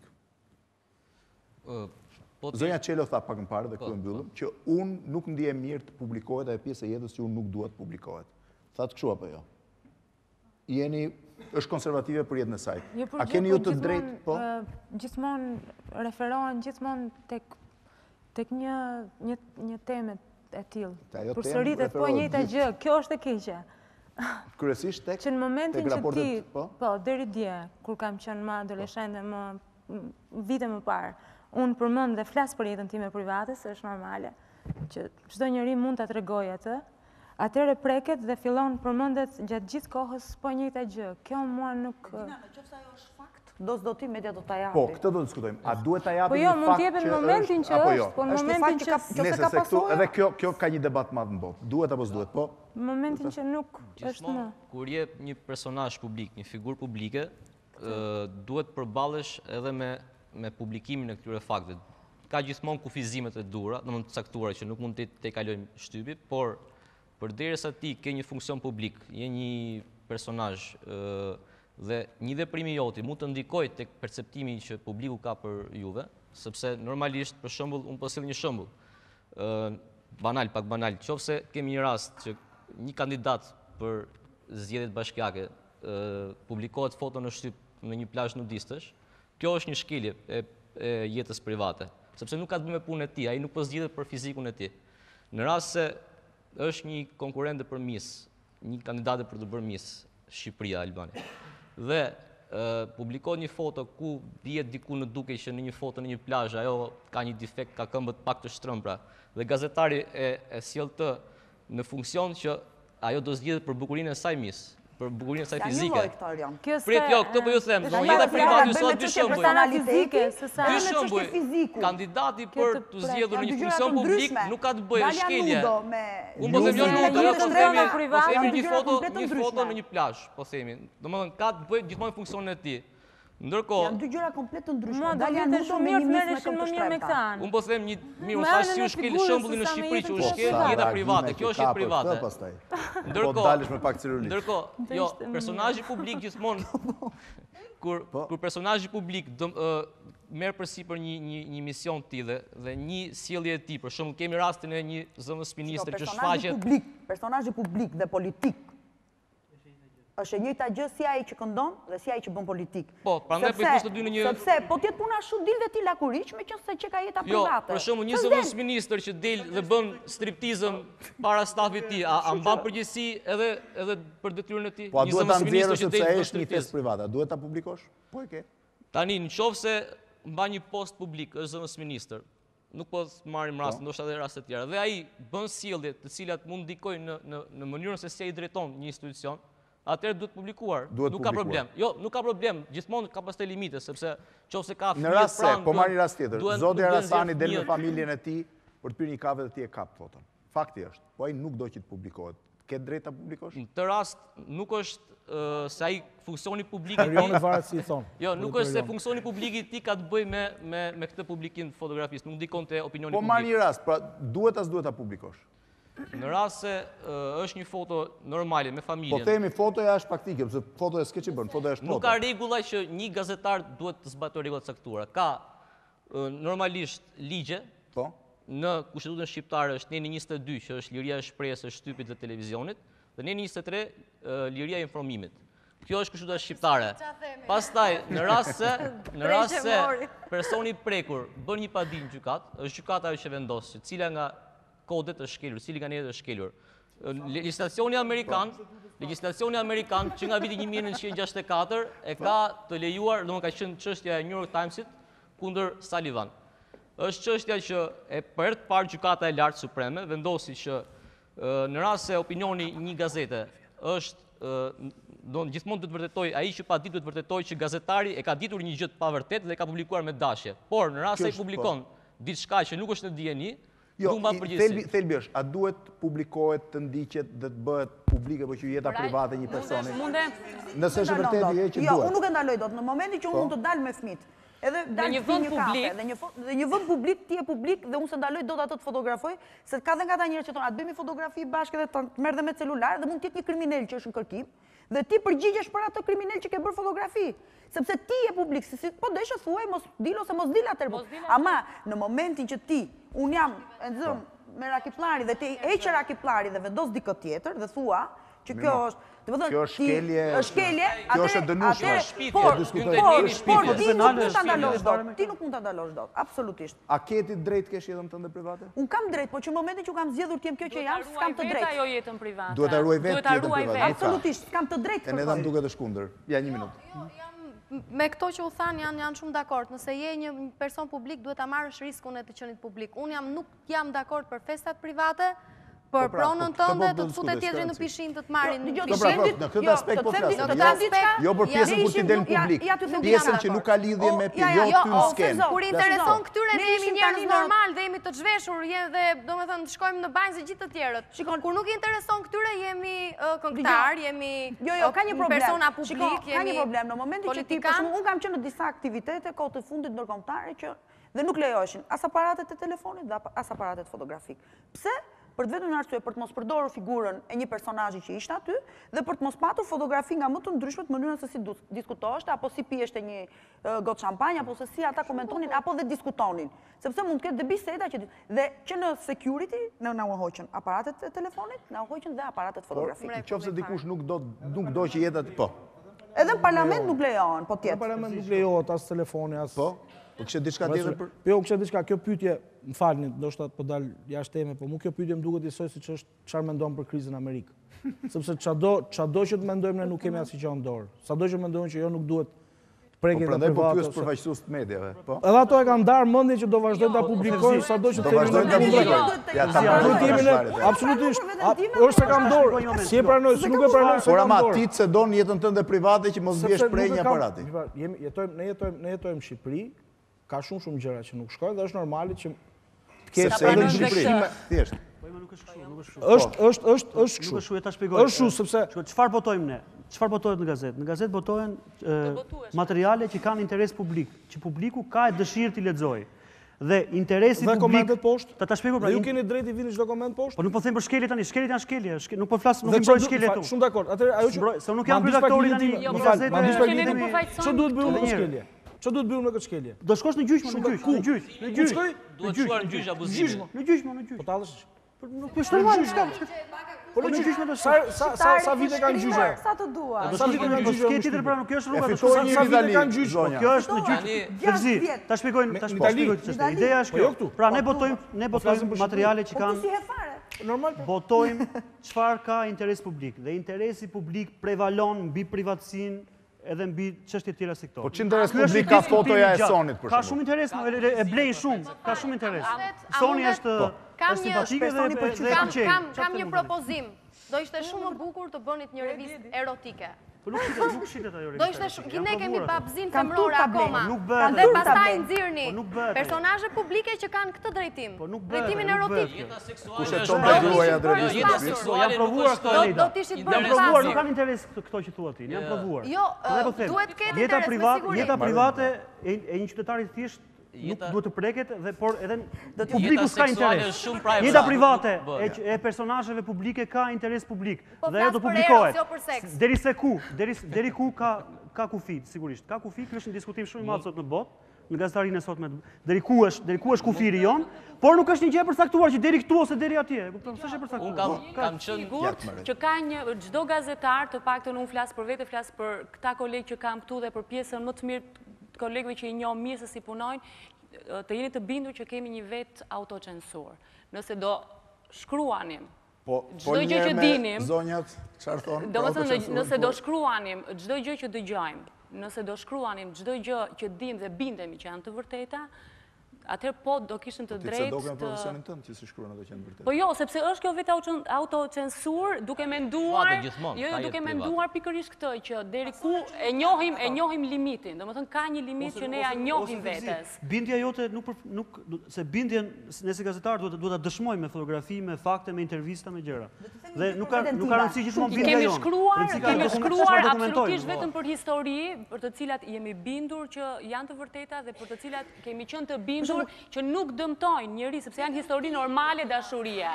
Zonja Celo tha pak më parë dhe këtu mbyllëm që unë nuk ndihem mirë të publikohet ajo pjesë e jetës që unë nuk dua të publikohet. Thatë kështu apo jo? Jeni është konservative për jetën e saj. A keni ju të drejtë, po? Gjithmonë referohen gjithmonë tek tek një një një temë e tillë. Përsëritet po e njëjta gjë. Kjo është e keqe. Kryesisht tek në momentin që ti, po, deri dje, kur kam qenë më adoleshente më vite më parë. Unë përmend dhe flas për jetën time private, se është normale, që çdo njeri mund ta tregojë atë. Atëherë preket dhe fillon përmendet gjatë gjithë kohës po e njëjta gjë. Kjo mua nuk... Dina, nëse ajo është fakt, do s'do ti media do ta japi. Po, këtë do të diskutojmë. A duhet ta japi një fakt që është? Po jo, mund të jepet në momentin që është, po në momentin që nëse ka pasur, edhe kjo kjo ka një debat më të mbyllur. Duhet apo s'duhet, po? Në momentin që nuk është më. Kur jep një personazh publik, një figurë publike, duhet përballesh edhe me me publikimin e këtyre fakteve. Ka gjithmonë kufizimet e dura, domthonë të caktuara që nuk mund të kalojmë shtypi, por përderisa ti ke një funksion publik, je një personazh dhe një veprim i jot mund të ndikojë tek perceptimi që publiku ka për juve, sepse normalisht për shembull un po sjell një shembull. Ë banal, pak banal, nëse kemi një rast që një kandidat për zgjedhjet bashkiake publikohet foto në shtyp në një plazh nudistësh. Kjo është një shkelje e jetës private, sepse nuk ka të bëjë me punën e tij, ai nuk po zgjidhet për fizikun e tij. Në rast se është një konkurrent për Miss, një kandidat për të bërë Miss Shqipëria, Albania, dhe publikon një foto ku bie diku në duke që në një foto në një plazh, ajo ka një defekt, ka këmbët pak të shtrëmbra, dhe gazetari e sjell të në funksion që ajo do zgjidhet për bukurinë e saj Miss. Për bukurinë e saj fizike. Prit, jo, këtë po ju them, do jeta private ju sot dy shembuj. Kandidati për të zgjedhur në një funksion publik nuk ka të bëjë shkelje. Unë po them jo lutë, po themi një foto, një foto në një plazh, po themi. Domethënë ka të bëjë gjithmonë funksionin e tij. Ndërkohë, janë dy gjëra komplet ndryshme. Dalin shumë mirë merreshin më mirë me këtë anë. Unë po them një mirë, thash si u shkel shembulli në Shqipëri, që u shkel jeta private, kjo është jetë private. Ndërkohë, po dalesh me pak celulit. Ndërkohë, jo, personazhi publik gjithmonë kur kur personazhi publik merr përsipër një një një mision të tillë dhe një sjellje e tij, për shembull, kemi rastin e një zëvendës ministri që shfaqet. Personazhi publik dhe politik është e njëjta gjë si ai që këndon dhe si ai që bën politik. Po, prandaj po i kushto dy në një. Sepse po ti puna ashtu dil dhe ti lakuriç, meqense që ka jeta private. Jo, për shembull, një zëvendës ministër që del dhe bën striptizëm para stafit të tij, a mban përgjegjësi edhe edhe për detyrën e tij? Po duhet ta nxjerrësh sepse është një pjesë private, duhet ta publikosh? Po e ke. Tani nëse mban një post publik, është zëvendës ministër. Nuk po marrim rast, ndoshta edhe raste të tjera. Dhe ai bën sjellje të cilat mund ndikojnë në në mënyrën se si ai drejton një institucion. Atëherë duhet publikuar, nuk ka problem. Jo, nuk ka problem, gjithmonë ka pastaj limite, sepse nëse ka fëmijë pranë. Në rast se, po marr një rast tjetër. Zoti Hasani del me familjen e tij për të pirë një kafe dhe ti e kap foton. Fakti është, po ai nuk do që të publikohet. Ke drejt ta publikosh? Në këtë rast nuk është se ai funksioni publik i tij. Jo, nuk është se funksioni publik i tij ka të bëjë me me me këtë publikim të fotografisë, nuk ndikon te opinioni publik. Po marr një rast, pra duhet as duhet ta publikosh. Në rast se është një foto normale me familjen. Po themi fotoja është faktike, sepse fotoja s'ke ç'i bën, fotoja është foto. Nuk ka rregulla që një gazetar duhet të zbatojë rregullat e caktuara. Ka normalisht ligje. Po. Në Kushtetutën shqiptare është neni njëzet e dy që është liria e shpresës, shtypit dhe televizionit, dhe neni njëzet e tre liria e informimit. Kjo është Kushtetuta shqiptare. Pastaj në rast se në rast se personi I prekur bën një padi në gjykat, është gjykata ajo që vendos se cila nga kodet është shkelur, cili nga nejet është shkelur. Legjislacioni amerikan, legjislacioni amerikan që nga viti një mijë e nëntëqind e gjashtëdhjetë e katër e ka të lejuar, domethënë ka qenë çështja e New York Timesit kundër Sullivan. Është çështja që e për të parë gjykata e lartë supreme vendosi që në rast se opinioni I një gazete është Don gjithmonë duhet vërtetoj, ai që pa ditë duhet vërtetoj që gazetari e ka ditur një gjë të pavërtetë dhe e ka publikuar me dashje. Por në rast se ai publikon diçka që nuk është në D N I, nuk mban përgjegjësi. Jo, thelbi është, a duhet publikohet, të ndiqet dhe të bëhet publike apo që jeta private e një personi? Nëse është vërtet ajo që duhet. Jo, unë nuk e ndaloj dot. Në momentin që unë mund të dal me fëmijët, edhe dal në një vend publik, dhe një vend publik ti e publik dhe unë se ndaloj dot ato të fotografoj, se ka dhe nga ata njerëz që thonë, "A të bëjmë fotografi bashkë dhe të merr dhe me celular dhe mund të jetë një kriminal që është në kërkim." Dhe ti përgjigjesh për atë kriminal që ke bërë fotografi, sepse ti je publik, si po deshë thuaj mos dil ose mos dil atë. Ama në momentin që ti, un jam e zëm me Rakipllari dhe ti heq Rakipllari dhe vendos dikë tjetër dhe thua që kjo është, do të thotë ti është shkelje, atë është dënueshme, por ti nuk mund ta ndalosh dot. Ti nuk mund ta ndalosh dot, absolutisht. A ke ti drejt kesh jetën tënde private? Un kam drejt, por që në momentin që u kam zgjedhur ti jam kjo që jam, s'kam të drejtë. Duhet ta ruaj vetë jetën private. Duhet ta ruaj vetë jetën private. Absolutisht, s'kam të drejtë. Ne dam duket të shkundër. Ja një minutë. Jo, jam me këto që u than, janë janë shumë dakord. Nëse je një person publik, duhet ta marrësh riskun e të qenit publik. Un jam nuk jam dakord për festat private. Për pronën tënde të të futet tjetëri në pishin të të marin në pishin. Në këtë aspekt po flasë, jo për pjesën kur ti del në publik, pjesën që nuk ka lidhje me jo ty në skenë. Kur intereson këtyre dhe jemi njerëz normal dhe jemi të zhveshur dhe do me thënë shkojmë në banjë se gjithë të tjerët. Kur nuk intereson këtyre jemi këngëtar, jemi persona publik, jemi politikan. Unë kam qenë në disa aktivitete kohë të fundit ndërkombëtare që dhe nuk lejoheshin as aparatet e telefonit dhe as aparatet fotografik. Pse? Për të vetën në arsye, për të mos përdoru figurën e një personajë që ishtë aty, dhe për të mos patur fotografi nga më të ndryshmet mënyrën se si diskutoshte, apo si pjeshte një gotë shampanjë, apo se si ata komentonin, apo dhe diskutonin. Sepse mund të këtë dhe biseda që... Dhe që në security, në në hoqën aparatet e telefonit, në hoqën dhe aparatet fotografi. Në qofë se dikush nuk do që jetat... Po. Edhe në parlament nuk lejohen, po tjetë. Në parlament nuk lejohet, asë telefoni, asë... Po. Po kështë diçka tjetër për... Jo, kështë diçka, kjo pytje, më falni, do shtat po dal jashtë teme, po mu kjo pytje më duket isoj si që është qarë mendojmë për krizën Amerikë. Sepse çado që të mendojmë ne nuk kemi asë që në dorë. Çado që mendojmë që jo nuk duhet prekin të privatë. Po prandaj po pyes përfaqësues të medjave, po? Edhe ato e kanë ndarë mendin që do vazhdojnë ta publikojnë çado që të publikojnë. Absolutisht. Është se kanë dorë. Si e pranoj, si nuk e pranoj se kanë dorë. Por ama ti cedon jetën tënde private që mos vjesh prej një aparati. Ne jetojmë në Shqipëri. Ka shumë shumë gjëra që nuk shkojnë dhe është normali që të keshë edhe në Shqipëri. Thjeshtë. Po ima nuk është këshu, nuk është këshu. është, është, është këshu. Nuk është këshu, e ta shpjegojnë. është këshu, sepse... Qëfar botojmë ne? Qëfar botojnë në gazetë? Në gazetë botojnë materiale që kanë interes publik, që publiku ka e dëshirë t'i lexojë. Dhe interesi publik... Dhe komentet poshtë? Ta ta shpjegojnë pra... Dhe ju keni drejt I vini çdo koment poshtë? Po nuk po them për shkeljet tani, shkeljet janë shkelje, nuk po flas, nuk I mbroj shkeljet tu. Shumë dakord. Atëherë ajo që se nuk jam redaktori tani në gazetë. Ço duhet bëjmë me shkelje? Që duhet bëjmë në këtë shkelje? Do shkosh në gjyqmë, në gjyqmë, në gjyqmë, në gjyqmë. Duhet shuar në gjyqmë abuzime. Në gjyqmë, në gjyqmë. Po talësh? Nuk është normal, në gjyqmë. Po në gjyqmë, sa vite kanë gjyqmë? Sa të dua. Sa vite kanë gjyqmë? Ske tjetër pra nuk kjo është rruga, do shkosh sa vite kanë gjyqmë. Kjo është në gjyqmë. Përzi, ta shpjegojnë, ta shpjegojnë. Ideja është kjo. Pra ne botojmë, ne botojmë materiale që kanë. Botojmë çfarë ka interes publik dhe interesi publik prevalon mbi privatësinë. Edhe mbi çështje të tjera sektorë. Po që interes publik ka fotoja e Sonit për shumë? Ka shumë interes, e blejnë shumë, ka shumë interes. Soni është simpatike dhe e përqenjë. Kam një propozim, do ishte shumë më bukur të bënit një revist erotike. Po nuk shitet ajo revist. Ne kemi babzin femrore akoma, dhe pastaj nxirrni personazhe publike që kanë këtë drejtim, drejtimin erotik. Kusheton dhe gruaja drejtim. Do t'ishtit bërë klasë. Nuk kam interes këto që thua ti, janë provuar. Jo, duhet këtë interes me sigurim. Jeta private e një qytetarit thjesht Jeta... Duhet të preket dhe por edhe publiku s'ka interes. Jeta private e, e personazheve publike ka interes publik po dhe ajo do publikohet. Deri se ku, deri deri ku ka ka kufi, sigurisht. Ka kufi, kjo është një diskutim shumë i madh sot në botë, në gazetarinë sot me deri ku është, deri ku është kufiri jon, por nuk është një gjë e përcaktuar që deri këtu ose deri atje. Kupton, s'është e përcaktuar. Un kam kam qenë sigurt që ka një çdo gazetar, të paktën un flas për vete, flas për këta kolegë që kam këtu dhe për pjesën më të mirë kolegëve që i njoh mirë se si punojnë, të jeni të bindur që kemi një vet autocensur. Nëse do shkruanim po çdo gjë që dinim, zonjat çfarë thonë? Domethënë nëse do shkruanim çdo gjë që dëgjojmë, nëse do shkruanim çdo gjë që dimë dhe bindemi që janë të vërteta, atëherë po do kishin të drejtë. Do të profesionin tënd që si shkruan ato që janë vërteta. Po jo, sepse është kjo vetë autocensur, duke menduar, jo duke menduar pikërisht këtë që deri ku e njohim, e njohim limitin. Domethënë ka një limit që ne ja njohim vetes. Bindja jote nuk nuk se bindjen ne si gazetar duhet duhet ta dëshmojmë me fotografi, me fakte, me intervista, me gjëra. Dhe nuk ka nuk ka rëndësi gjithmonë bindja jote. Kemi shkruar, kemi shkruar absolutisht vetëm për histori, për të cilat jemi bindur që janë të vërteta dhe për të cilat kemi qenë të bindur që nuk dëmtojnë njëri, sepse janë histori normale dashurie.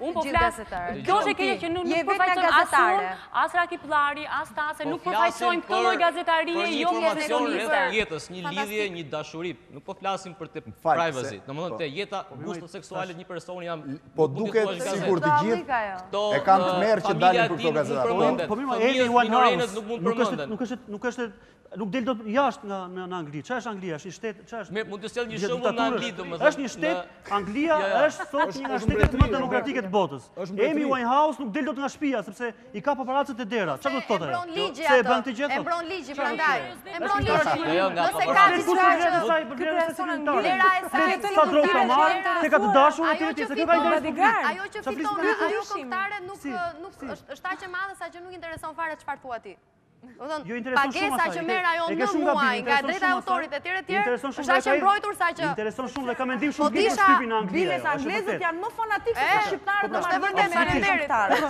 Unë po flas, kjo është keqja që nuk përfaqëson asur, as Rakipllari, as Tase, nuk përfaqësojnë këtë lloj gazetarie, jo informacion jetës, një lidhje, një dashuri. Nuk po flasim për te privacy. Domethënë te jeta, gushtet seksuale të një personi jam. Po duket sigurt të gjithë e kanë të merr që dalin për këto gazeta. Po mirë, Eni Wanhouse nuk mund përmendet. Nuk është nuk është nuk del dot jashtë nga në Angli. Çfarë është Anglia? Është një shtet, çfarë është? Mund të sjell një shembull nga Anglia, domethënë. Është një shtet, Anglia është sot një nga shtetet më demokratike të botës. Amy Winehouse nuk del dot nga shtëpia sepse i ka paparacët e dera. Çfarë do të thotë? Se e bën të gjithë. E mbron ligji prandaj. E mbron ligji. Nëse ka diçka që këto persona lera e saj sa droga marr, tek atë dashur aty ti se ka interes. Ajo që fiton, ajo kontare nuk nuk është aq e madhe sa që nuk intereson fare çfarë thua ti. Jo intereson shumë asaj. Pagesa që merr ajo në muaj, nga drejta e autorit e tjerë e tjerë, është aq e mbrojtur sa që intereson shumë dhe ka mendim shumë gjë për shtypin anglez. Biles anglezët janë më fanatikë se shqiptarët në marrëdhënie.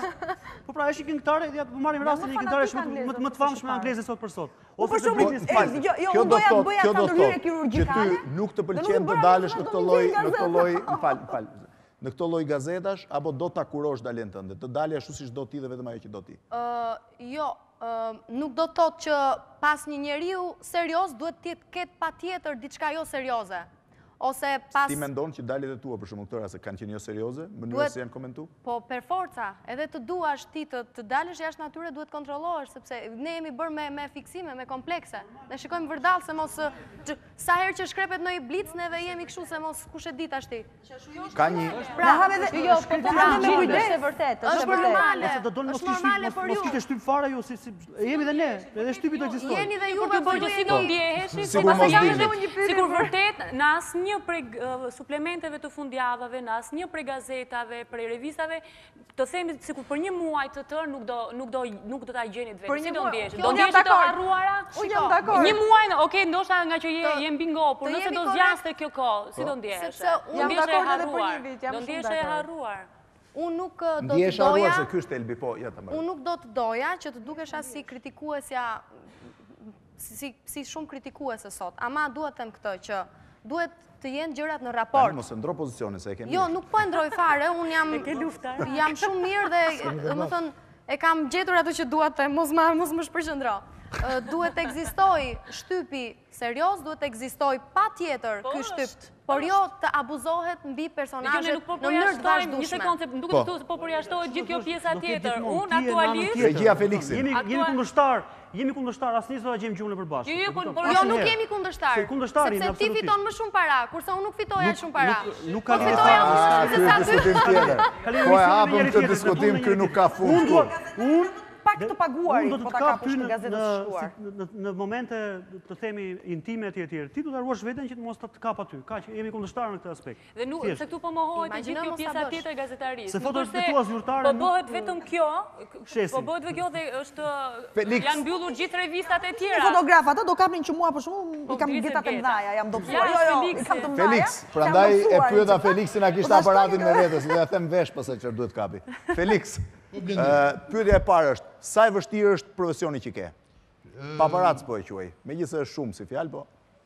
Po pra, është këngëtare, ja po marrim rastin e këngëtare shumë më më të famshme angleze sot për sot. Ose për shembull, jo unë doja të bëja ndërhyrje kirurgjikale. Që ty nuk të pëlqen të dalësh në këtë lloj, në këtë lloj, fal, fal. Në këtë lloj gazetash apo do ta kurosh dalën tënde? Të dalë ashtu siç do ti dhe vetëm ajo që do ti. Ë, jo, nuk do të thotë që pas një njeriu serioz duhet të ketë patjetër diçka jo serioze. Ose pas ti mendon që daljet e tua për shkak të se kanë qenë jo serioze, mënyra se janë komentuar? Po, për forca, edhe të duash ti të, të dalësh jashtë natyre duhet të kontrollohesh sepse ne jemi bërë me me fiksime, me komplekse. Ne shikojmë vërdall se mos që, sa herë që shkrepet në i blic neve jemi kështu se mos kush e dit as ti. Ka një pra hapë dhe jo, po ta hapë me kujdes se vërtet, është normale. Ose do dolën mos kish, mos kish shtyp fare ju si jemi dhe ne, edhe shtypi do ekzistojë. Jeni dhe ju po që si do ndjeheshit, sepse jam edhe unë një pyetje. Sigur vërtet, na asnjë prej uh, suplementeve të fundjavave, në asnjë prej gazetave, prej revistave, të themi sikur për një muaj të tërë nuk do nuk do nuk do ta gjeni vetë. Si do ndjesh? Do ndjesh të harruara? Unë jam dakord. Një muaj, okay, ndoshta nga që je je mbi ngopur, nëse do zgjaste kjo kohë, si do ndjesh? Sepse unë jam dakord edhe për një vit, jam dakord. Do ndjesh e harruar. Unë nuk do të doja. Se ky është Elbi, po, ja ta marr. Unë nuk do të doja që të dukesh as si kritikuesja si si shumë kritikuese sot. Ama dua të them këtë që duhet të jenë gjërat në raport. Mos e ndro pozicionin se e kemi. Jo, nuk po e ndroj fare, un jam jam shumë mirë dhe domethën e kam gjetur ato që dua të mos më mos më shpërqendro. Duhet të ekzistojë shtypi serioz, duhet të ekzistojë patjetër ky shtyp, por jo të abuzohet mbi personazhe në mënyrë të vazhdueshme. Një sekondë, më duket këtu se po përjashtohet gjithë kjo pjesa tjetër. Un aktualisht e gjia Felixin. Jemi jemi kundërshtar. Jemi kundërshtar, asnjë s'do ta gjejmë gjumën përbashkë. Jo, jo, nuk jemi kundërshtar. Sepse ti fiton më shumë para, kurse unë nuk fitoj as shumë para. Nuk ka diskutim. Po e hapëm të diskutim, ky nuk ka fund. Unë pak të paguar, do të kapësh në gazetë të shkruar. Në momente të themi intime etj etj, ti do ta ruash veten që mos ta kap aty. Kaq, jemi kundërshtar në këtë aspekt. Dhe nuk se këtu po mohohet gjithë kjo pjesa tjetër e gazetarisë. Se fotot e tua zyrtare po bëhet vetëm kjo, po bëhet vetëm kjo dhe është janë mbyllur gjithë revistat e tjera. Fotografat ato do kapnin që mua për shkakun i kam gjeta të mëdha, jam dobësuar. Jo, jo, kam të mëdha. Felix, prandaj e pyeta Felixin a kishte aparatin me vetes, do ja them vesh pas çfarë duhet kapi. Felix, pyetja e parë është, sa e vështirë është profesioni që ke? Paparac po e quaj, megjithëse është shumë si fjalë, po.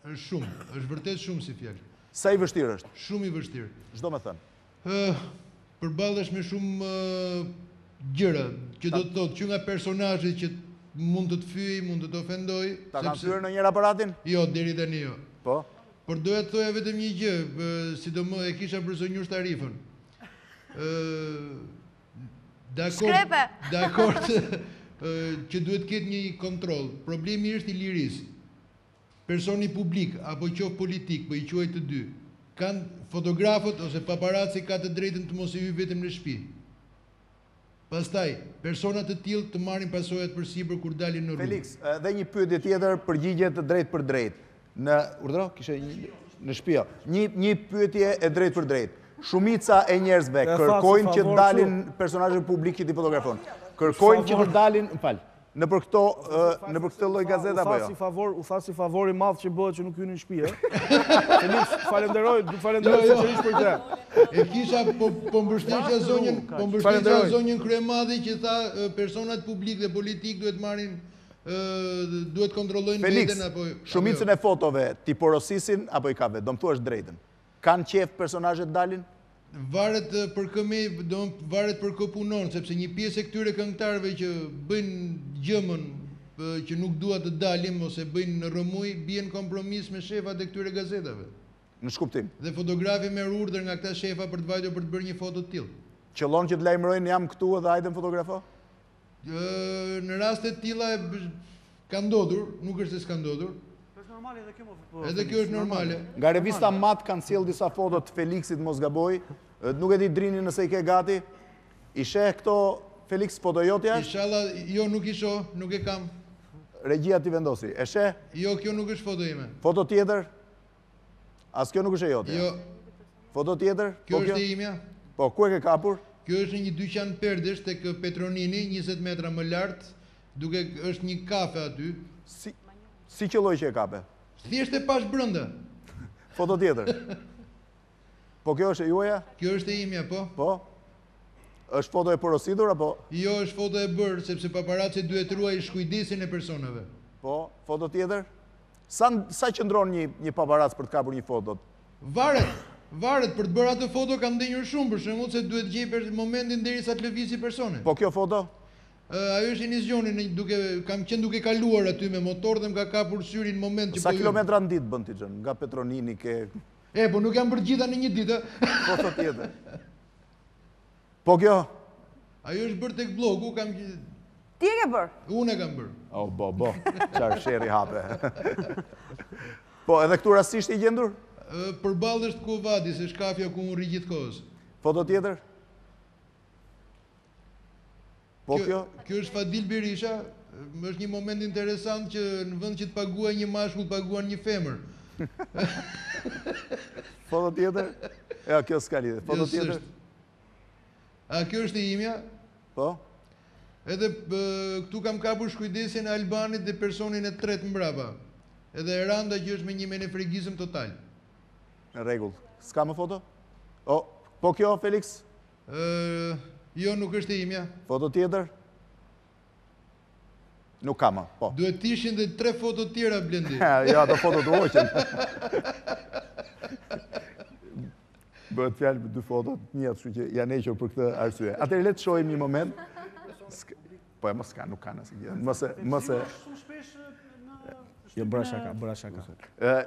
Është shumë, është vërtet shumë si fjalë. Sa I vështirë është? Shumë I vështirë. Çdo më thën. Ëh, përballesh me shumë gjëra, që do të thotë që nga personazhet që mund të të fyjë, mund të të ofendoj. Ta kanë thyer në një aparatin? Jo, deri tani jo. Po. Por doja të thoja vetëm një gjë, sidomos e kisha për zonjën Tarifën. Ëh, dakord, dakord që duhet të ketë një kontroll. Problemi është I lirisë. Personi publik apo qoftë politik, po I quaj të dy, kanë fotografët ose paparaci ka të drejtën të mos I hyj vetëm në shtëpi. Pastaj, persona të tillë të marrin pasojat përsipër kur dalin në rrugë. Felix, edhe një pyetje tjetër, përgjigje të drejtë për drejtë. Në urdhro, kishe një në shtëpi. Një një pyetje e drejtë për drejtë. Shumica e njerëzve kërkojnë që të dalin personazhet publik që ti fotografon. Kërkojnë që të dalin, fal. Në për këto, në për këtë lloj gazeta apo jo? U tha si favor, u tha si favor I madh që bëhet që nuk hynin në shtëpi. Felix, falenderoj, ju falenderoj sinqerisht për këtë. E kisha po po mbështesja zonjën, po mbështesja zonjën Kryemadhi që tha personat publik dhe politik duhet marrin duhet kontrollojnë veten apo jo. Felix, shumicën e fotove ti porosisin apo I ka vetë, do më thuash drejtën. Kan qejf personazhet dalin? Varet për këmi, varet për kë punon, sepse një pjesë e këtyre këngëtarëve që bëjnë gjëmën që nuk dua të dalim ose bëjnë në rëmuj, bien kompromis me shefat e këtyre gazetave. Në shkuptim. Dhe fotografi merr urdhër nga këta shefa për të vajtur për të bërë një foto të tillë. Qëllon që të lajmërojnë jam këtu edhe hajde më fotografo? Në raste të tilla ka ndodhur, nuk është se s'ka ndodhur. Edhe kjo është normale. Nga revista Mat kanë sjellë disa foto të Felixit mos gaboj, nuk e di Drini nëse I ke gati. I sheh këto Felix fotojotja? Inshallah, jo nuk I shoh, nuk e kam. Regjia ti vendosi. E sheh? Jo, kjo nuk është foto ime. Foto tjetër? As kjo nuk është e jotja. Jo. Foto tjetër? Kjo është e imja. Po, ku e ke kapur? Kjo është një dyqan perdesh tek Petronini, njëzet metra më lart, duke është një kafe aty. Si Si që lloj që e kape? Thjesht e pash brënda. Foto tjetër. Po kjo është e juaja? Kjo është e imja, po. Po? Është foto e porositur, apo? Jo, është foto e bërë, sepse paparaci duhet ruaj shkujdesin e personave. Po, foto tjetër? Sa qëndron një paparac për të kapur një fotot? Varet, varet, për të bërë atë foto kam ndenjur shumë, për shembull se duhet gjej momentin derisa të lëvizë personi. Po kjo foto? Ajo është inizionin, kam qenë duke kaluar aty me motor dhe më ka kapur syrin në moment që po ju... Sa kilometra në ditë bënd t'i gjënë? Nga Petronini ke... E, po nuk jam përgjitha në një ditë. Po të tjetë. Po kjo? Ajo është bërë tek blogu, kam... Ti e ke bërë? Unë e kam bërë. O, bo, bo, qarë sheri hape. Po, edhe këtu rastisht I gjendur? Përballë është ku vadi, se shkafja ku unë rigjit kohës. Po të tjetër? Kjo është Fadil Berisha, është një moment interesant që në vënd që të paguaj një mashkull, paguan një femër. Foto tjetër? Ja, kjo s'ka lidhe. Foto tjetër? A kjo është e imja? Po? Edhe këtu kam kapur shkujdesin e Albanit dhe personin e tretë mbrapa. Edhe e randa që është me një menefregizëm total. Në regull. S'ka më foto? O, po kjo, Felix? E... Jo, nuk është e imja. Foto tjetër? Nuk kama, po. Duhet t'ishin dhe tre foto tjera, Blendi. Ja, ato foto të hoqen. Bëhet fjallë për dy foto të njëtë, shu që janë eqo për këtë arsye. Atëherë, le të shohim një moment. Po e mos ka, nuk ka nësë gjithë. Mëse, mëse... Jo, bëra shaka, bëra shaka.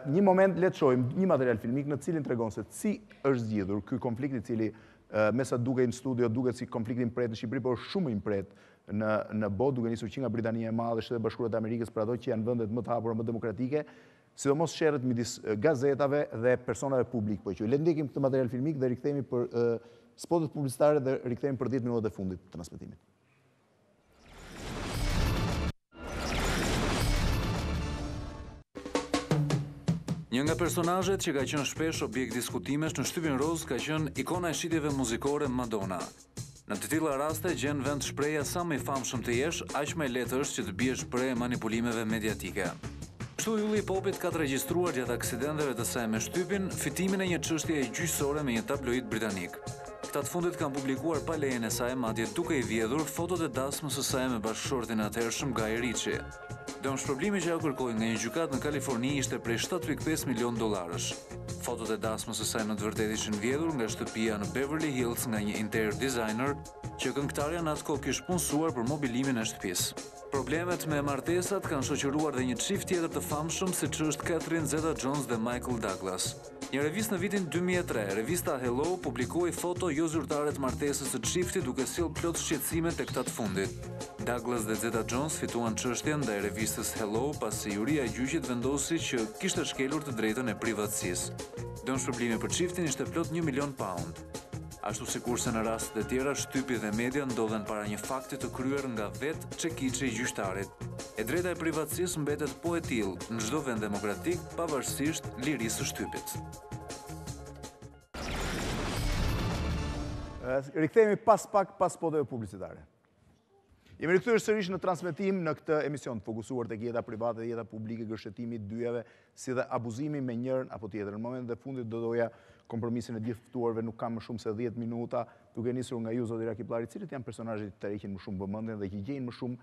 Një moment, le të shohim një material filmik në cilin tregon se si është zgjidhur ky konflikt I cili mesa duke në studio, duke si konfliktin pret në Shqipëri, por shumë impret në bot, duke njësur që nga Britania e Madhe, Shtetet e Bashkuara të Amerikës, pra do që janë vendet më të hapura, më demokratike, sidomos sherrët midis gazetave dhe personave publik. Po që le ndjekim këtë material filmik dhe rikthehemi për spotet publicitare dhe rikthehemi për dhjetë minutat e fundit të transmetimit. Një nga personazhet që ka qenë shpesh objekt diskutimesh në Shtypin Roz ka qenë ikona e shitjeve muzikore Madonna. Në të tilla raste gjen vend shpreha sa më I famshëm të jesh, aq më lehtë është që të biesh prej manipulimeve mediatike. Kështu ylli I popit ka të regjistruar gjatë aksidenteve të saj me shtypin fitimin e një çështjeje gjyqësore me një tabloid britanik. Këta të fundit kanë publikuar pa lejen e saj madje duke I vjedhur fotot e dasmës së saj me bashkëshortin e atëhershëm Guy Ritchie. Dëmshpërblimi që ajo kërkoi nga një gjykatë në Kaliforni ishte prej shtatë pikë pesë milion dollarësh. Fotot e dasmës së saj në të vërtetë ishin vjedhur nga shtëpia në Beverly Hills nga një interior designer që këngëtarja në atë kohë kishte punësuar për mobilimin e shtëpisë. Problemet me martesat kanë shoqëruar dhe një çift tjetër të famshëm siç është Catherine Zeta-Jones dhe Michael Douglas. Një revistë në vitin dy mijë e tre, revista Hello publikoi foto jo zyrtare të martesës së çiftit duke sjellë plot shqetësime tek ata të fundit. Douglas dhe Zeta-Jones fituan çështjen ndaj revistës Hello pasi juria e gjyqit vendosi që kishte shkelur të drejtën e privatësisë. Dëmshpërblimi për çiftin ishte plot një milion pound. Ashtu sikurse në rastet e tjera, shtypi dhe media ndodhen para një fakti të kryer nga vetë çekiçi i gjyqtarit. E drejta e privatësisë mbetet po e tillë në çdo vend demokratik, pavarësisht lirisë së shtypit. Rikthehemi pas pak pas spoteve publicitare. Jemi rikthyer sërish në transmetim në këtë emision të fokusuar tek jeta private dhe jeta publike, gërshetimi i dyjave, si dhe abuzimi me njërin apo tjetrin. Në momentin e fundit do doja kompromisin e gjithë ftuarve, nuk kam më shumë se dhjetë minuta, duke nisur nga ju zoti Rakipllari, cilët janë personazhet që tërheqin më shumë vëmendjen dhe që gjejnë më shumë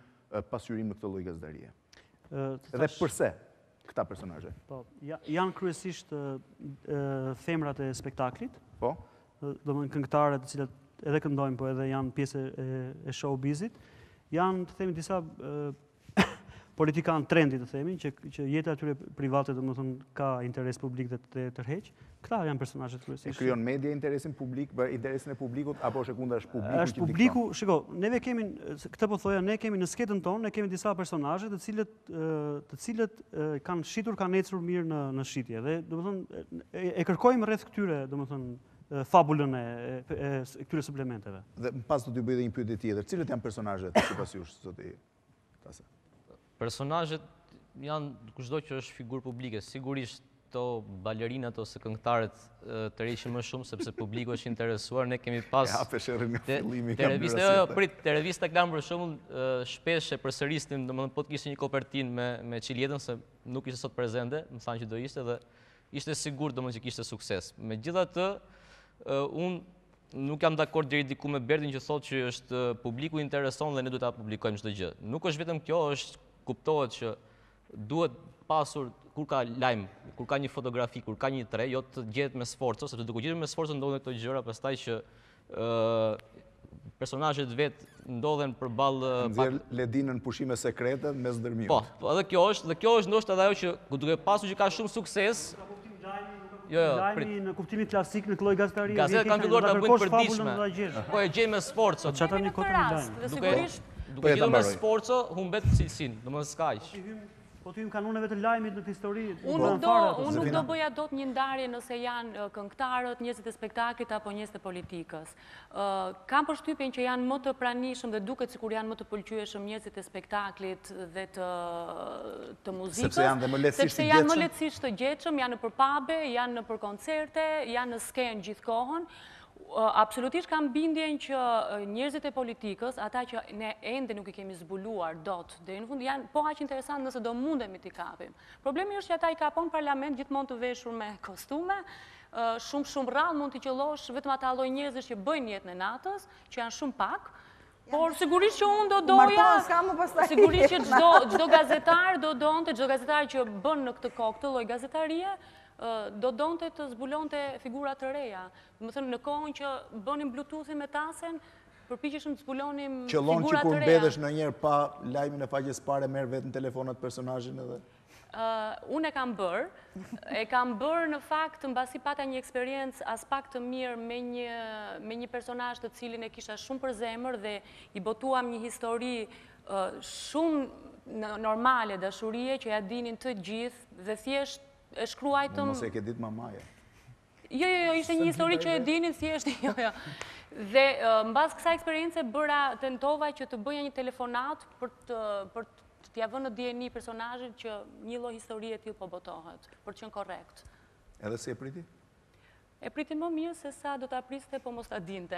pasqyrim në këtë lloj gazetarie. Dhe pse këta personazhe? Po, janë kryesisht femrat e spektaklit. Po. Domethënë këngëtarët të cilët edhe këndojnë, po edhe janë pjesë e showbizit. Janë, të themi, disa politikanë trendi, të themi, që jeta e tyre private, domethënë, ka interes publik dhe tërheq. Këta janë personazhet kryesisht. E krijon media interesin publik, interesin e publikut, apo është kundërshtar publikut? Është publiku, shiko, neve kemi, këtë po thoja, ne kemi në sketën tonë, ne kemi disa personazhe të cilët të cilët kanë shitur, kanë ecur mirë në shitje dhe, domethënë, e kërkojmë rreth këtyre, domethënë, fabulën e këtyre suplementeve. Dhe pas do t'ju bëj dhe një pyetje tjetër. Cilët janë personazhet sipas jush, zoti Tase? Personazhet janë kushdo që është figurë publike. Sigurisht to balerinat ose këngëtarët tërheqin më shumë sepse publiku është interesuar. Ne kemi pas te revista klam për shembull shpesh e përsërisnim, domethënë po të kishte një kopertinë me Çiljetën se nuk ishte sot prezente, më thanë që do ishte dhe ishte sigurt domethënë që kishte sukses. Megjithatë unë nuk jam dakord deri diku me Berdin që thotë që është publiku intereson dhe ne duhet ta publikojmë çdo gjë. Nuk është vetëm kjo, është kuptohet që duhet pasur kur ka lajm, kur ka një fotografi, kur ka një tre, jo të gjehet me sforcë, sepse duke gjetur me sforcë ndodhen këto gjëra pastaj që personazhet vet ndodhen përballë Ledinën pushime sekrete mes ndërmjet. Po, po, edhe kjo është, dhe kjo është ndoshta ajo që duke pasur që ka shumë sukses. Lajmi në kuptimin klasik në këtë lloj gazetarie. Gazetat kanë filluar ta bëjnë përditshme. Po e gjejmë me sforcë. Çfarë një kohë lajmi. Duke gjetur me sforcë humbet cilësinë, domethënë skaq. Po ty hym kanoneve të lajmit në histori. Unë nuk do, unë nuk do bëja dot një ndarje nëse janë këngëtarët, njerëzit e spektaklit apo njerëzit e politikës. Kam përshtypjen që janë më të pranishëm dhe duket sikur janë më të pëlqyeshëm njerëzit e spektaklit dhe të të muzikës. Sepse janë më lehtësisht të gjetshëm. Sepse janë më lehtësisht të gjetshëm, janë nëpër pabe, janë nëpër koncerte, janë në skenë gjithkohon. Absolutisht kam bindjen që njerëzit e politikës, ata që ne ende nuk i kemi zbuluar dot, deri në fund janë po aq interesant nëse do mundemi t'i kapim. Problemi është që ata i kapon parlament gjithmonë të veshur me kostume, shumë shumë rrallë mund t'i qellosh vetëm ata lloj njerëzish që bëjnë jetën e natës, që janë shumë pak. Por sigurisht që unë do doja, sigurisht që çdo gazetar do donte, çdo gazetar që bën në këtë kohë këtë lloj gazetarie, do donte të zbulonte figura të reja. Domethënë në kohën që bënim Bluetoothin me Tasen, përpiqeshim të zbulonim figura të reja. Qëllon që kur mbetesh ndonjëherë pa lajmin e faqes parë merr vetëm telefonat personazhin edhe. Unë e kam bërë, e kam bërë në fakt mbasi pata një eksperiencë as pak të mirë me një me një personazh të cilin e kisha shumë për zemër dhe i botuam një histori shumë normale dashurie që ja dinin të gjithë dhe thjesht e shkruajtëm... Mos e ke ditë mamaja. Jo, jo, jo, ishte një histori që e dinin thjesht, jo, jo. Dhe mbas kësaj eksperiencë bëra tentova që të bëja një telefonat për të t'ia vënë në D N A personazhit që një lloj historie e tillë po botohet, për të qenë korrekt. Edhe si e priti? E priti më mirë se sa do ta priste po mos ta dinte.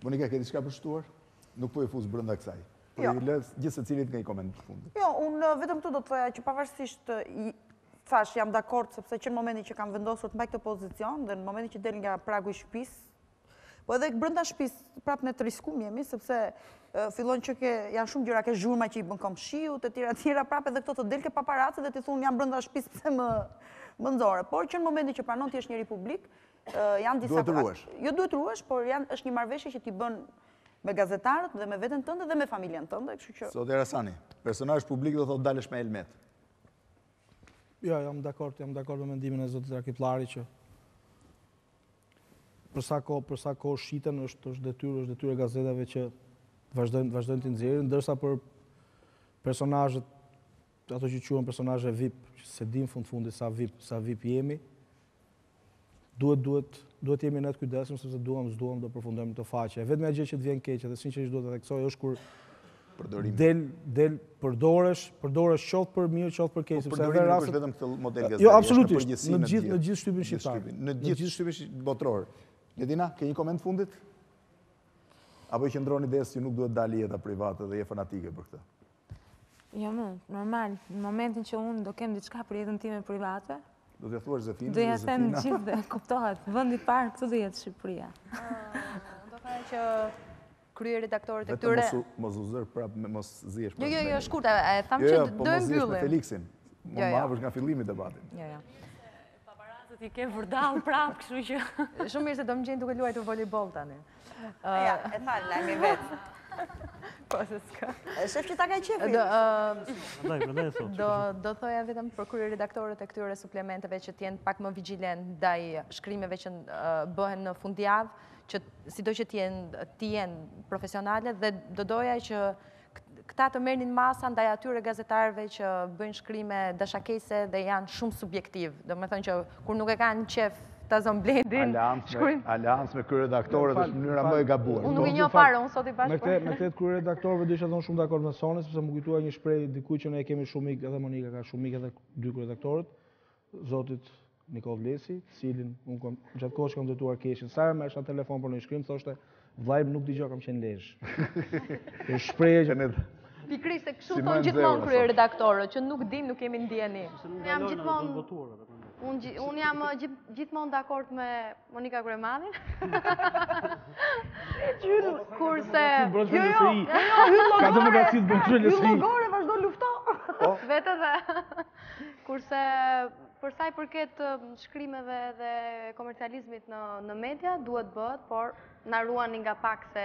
Monika, ke diçka për shtuar? Nuk po e fus brenda kësaj. Po i lë gjithsecilit nga i koment të fundit. Jo, unë vetëm këtu do të thoja që pavarësisht thash jam dakord sepse që në momentin që kam vendosur të mbaj këtë pozicion dhe në momentin që del nga pragu i shtëpisë, Po edhe brenda shtëpisë prapë në të riskum jemi, sepse fillon që ke janë shumë gjëra, ke zhurma që I bën komshiu, të tjera të tjera, prapë edhe këto të del ke paparacë dhe ti thon jam brenda shtëpisë pse më më nxorë. Por që në momentin që pranon ti je njëri publik, janë disa jo duhet ruhesh, por janë është një marrëveshje që ti bën me gazetarët dhe me veten tënde dhe me familjen tënde, kështu që Zoti Hasani, personazh publik do thotë dalesh me helmet. Jo, jam dakord, jam dakord me mendimin e zotit Rakipllari që për sa kohë, për sa kohë shiten është është detyrë, është detyrë e gazetave që vazhdojnë vazhdojnë të nxjerrin, ndërsa për personazhet ato që quhen personazhe V I P, që se dim fund fundi sa V I P, sa V I P jemi, duhet duhet duhet jemi ne të kujdesshëm sepse duam s'duam do përfundojmë në këtë faqe. E vetmja gjë që të vjen keq, edhe sinqerisht duhet ta theksoj, është kur përdorimi del del përdoresh, përdoresh qoftë për mirë, qoftë për keq, sepse edhe rasti vetëm këtë model gazetari. Jo, absolutisht, në gjithë në gjithë shtypin shqiptar, në gjithë shtypin botror. Ledina, ke një koment fundit? Apo I qëndroni des që nuk duhet dali jeta private dhe je fanatike për këtë? Jo, më, normal. Në momentin që unë do kem diçka për jetën time private, do t'ja thuash Zefinë, do ja them gjithë dhe kuptohet. Vendi I parë këtu do jetë Shqipëria. Do thënë që kryeredaktorët e këtyre mos u zër prap, mos zihesh. Jo, jo, jo, shkurt, e tham që do e mbyllim. Felixin, më mbavesh nga fillimi I debatit. Jo, jo. Ti ke vërdall prap, kështu që shumë mirë se do më gjejnë duke luajtur volejboll tani. Ja, e thall lajmi vet. Po se s'ka. Është që ta ka qefi. Do prandaj, prandaj sot. Do do thoja vetëm për kryeredaktorët e këtyre suplementeve që të jenë pak më vigjilent ndaj shkrimeve që bëhen në fundjavë, që sido që të jenë të jenë profesionale dhe do doja që këta të merrnin masa ndaj atyre gazetarëve që bëjnë shkrime dashakese dhe janë shumë subjektiv. Domethënë që kur nuk e kanë qef ta zon blendin, shkruajnë aleancë me kryeredaktorët është mënyra më e gabuar. Unë nuk e njoh fare, unë sot I bash. Me këtë, me këtë kryeredaktorëve do isha thon shumë dakord me Sonin, sepse më kujtuar një shprehje diku që ne kemi shumë mik, edhe Monika ka shumë mik edhe dy kryeredaktorët, zotit Nikol Vlesi, cilin unë kam gjatë kohës kam ndërtuar keqin. Sa herë merresha telefon për një shkrim, thoshte Vlajmë nuk dëgjoj kam qenë lezhë. E shprehje që ne... Pikrisht se kështu thonë gjithmonë kryeredaktorët, që nuk dim, nuk kemi ndjeni. Unë jam gjithmonë dakord me Monika Kryemadhin. Kurse... Jo, jo, hyllogore, vazhdo lufto. Vete dhe... Kurse përsa I përket shkrimeve dhe komercializmit në media, duhet bëhet, por... na ruani nga pak se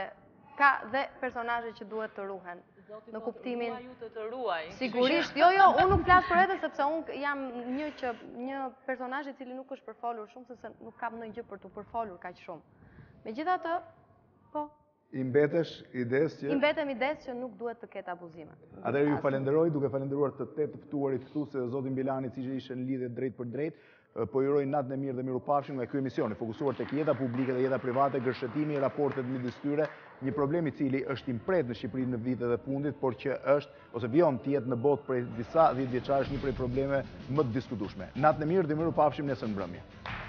ka dhe personazhe që duhet të ruhen. Në kuptimin sigurisht, jo jo, unë nuk flas për atë sepse unë jam një që një personazh I cili nuk është përfolur shumë sepse nuk kam ndonjë gjë për të përfolur kaq shumë. Megjithatë, po I mbetesh ides që I mbetem ides që nuk duhet të ketë abuzime. Atëherë ju falenderoj, duke falenderuar të tetë ftuarit këtu se Zoti Bilani siç ishte në lidhje drejt për drejt. Po uroj natën e mirë dhe mirupafshim nga ky emision I fokusuar tek jeta publike dhe jeta private, gërshetimi I raportet midis tyre, një problem I cili është impret në Shqipëri në vitet e fundit, por që është ose vjen të jetë në botë prej disa dhjetë vjeçarësh një prej problemeve më të diskutueshme. Natën e mirë dhe mirupafshim nesër mbrëmje.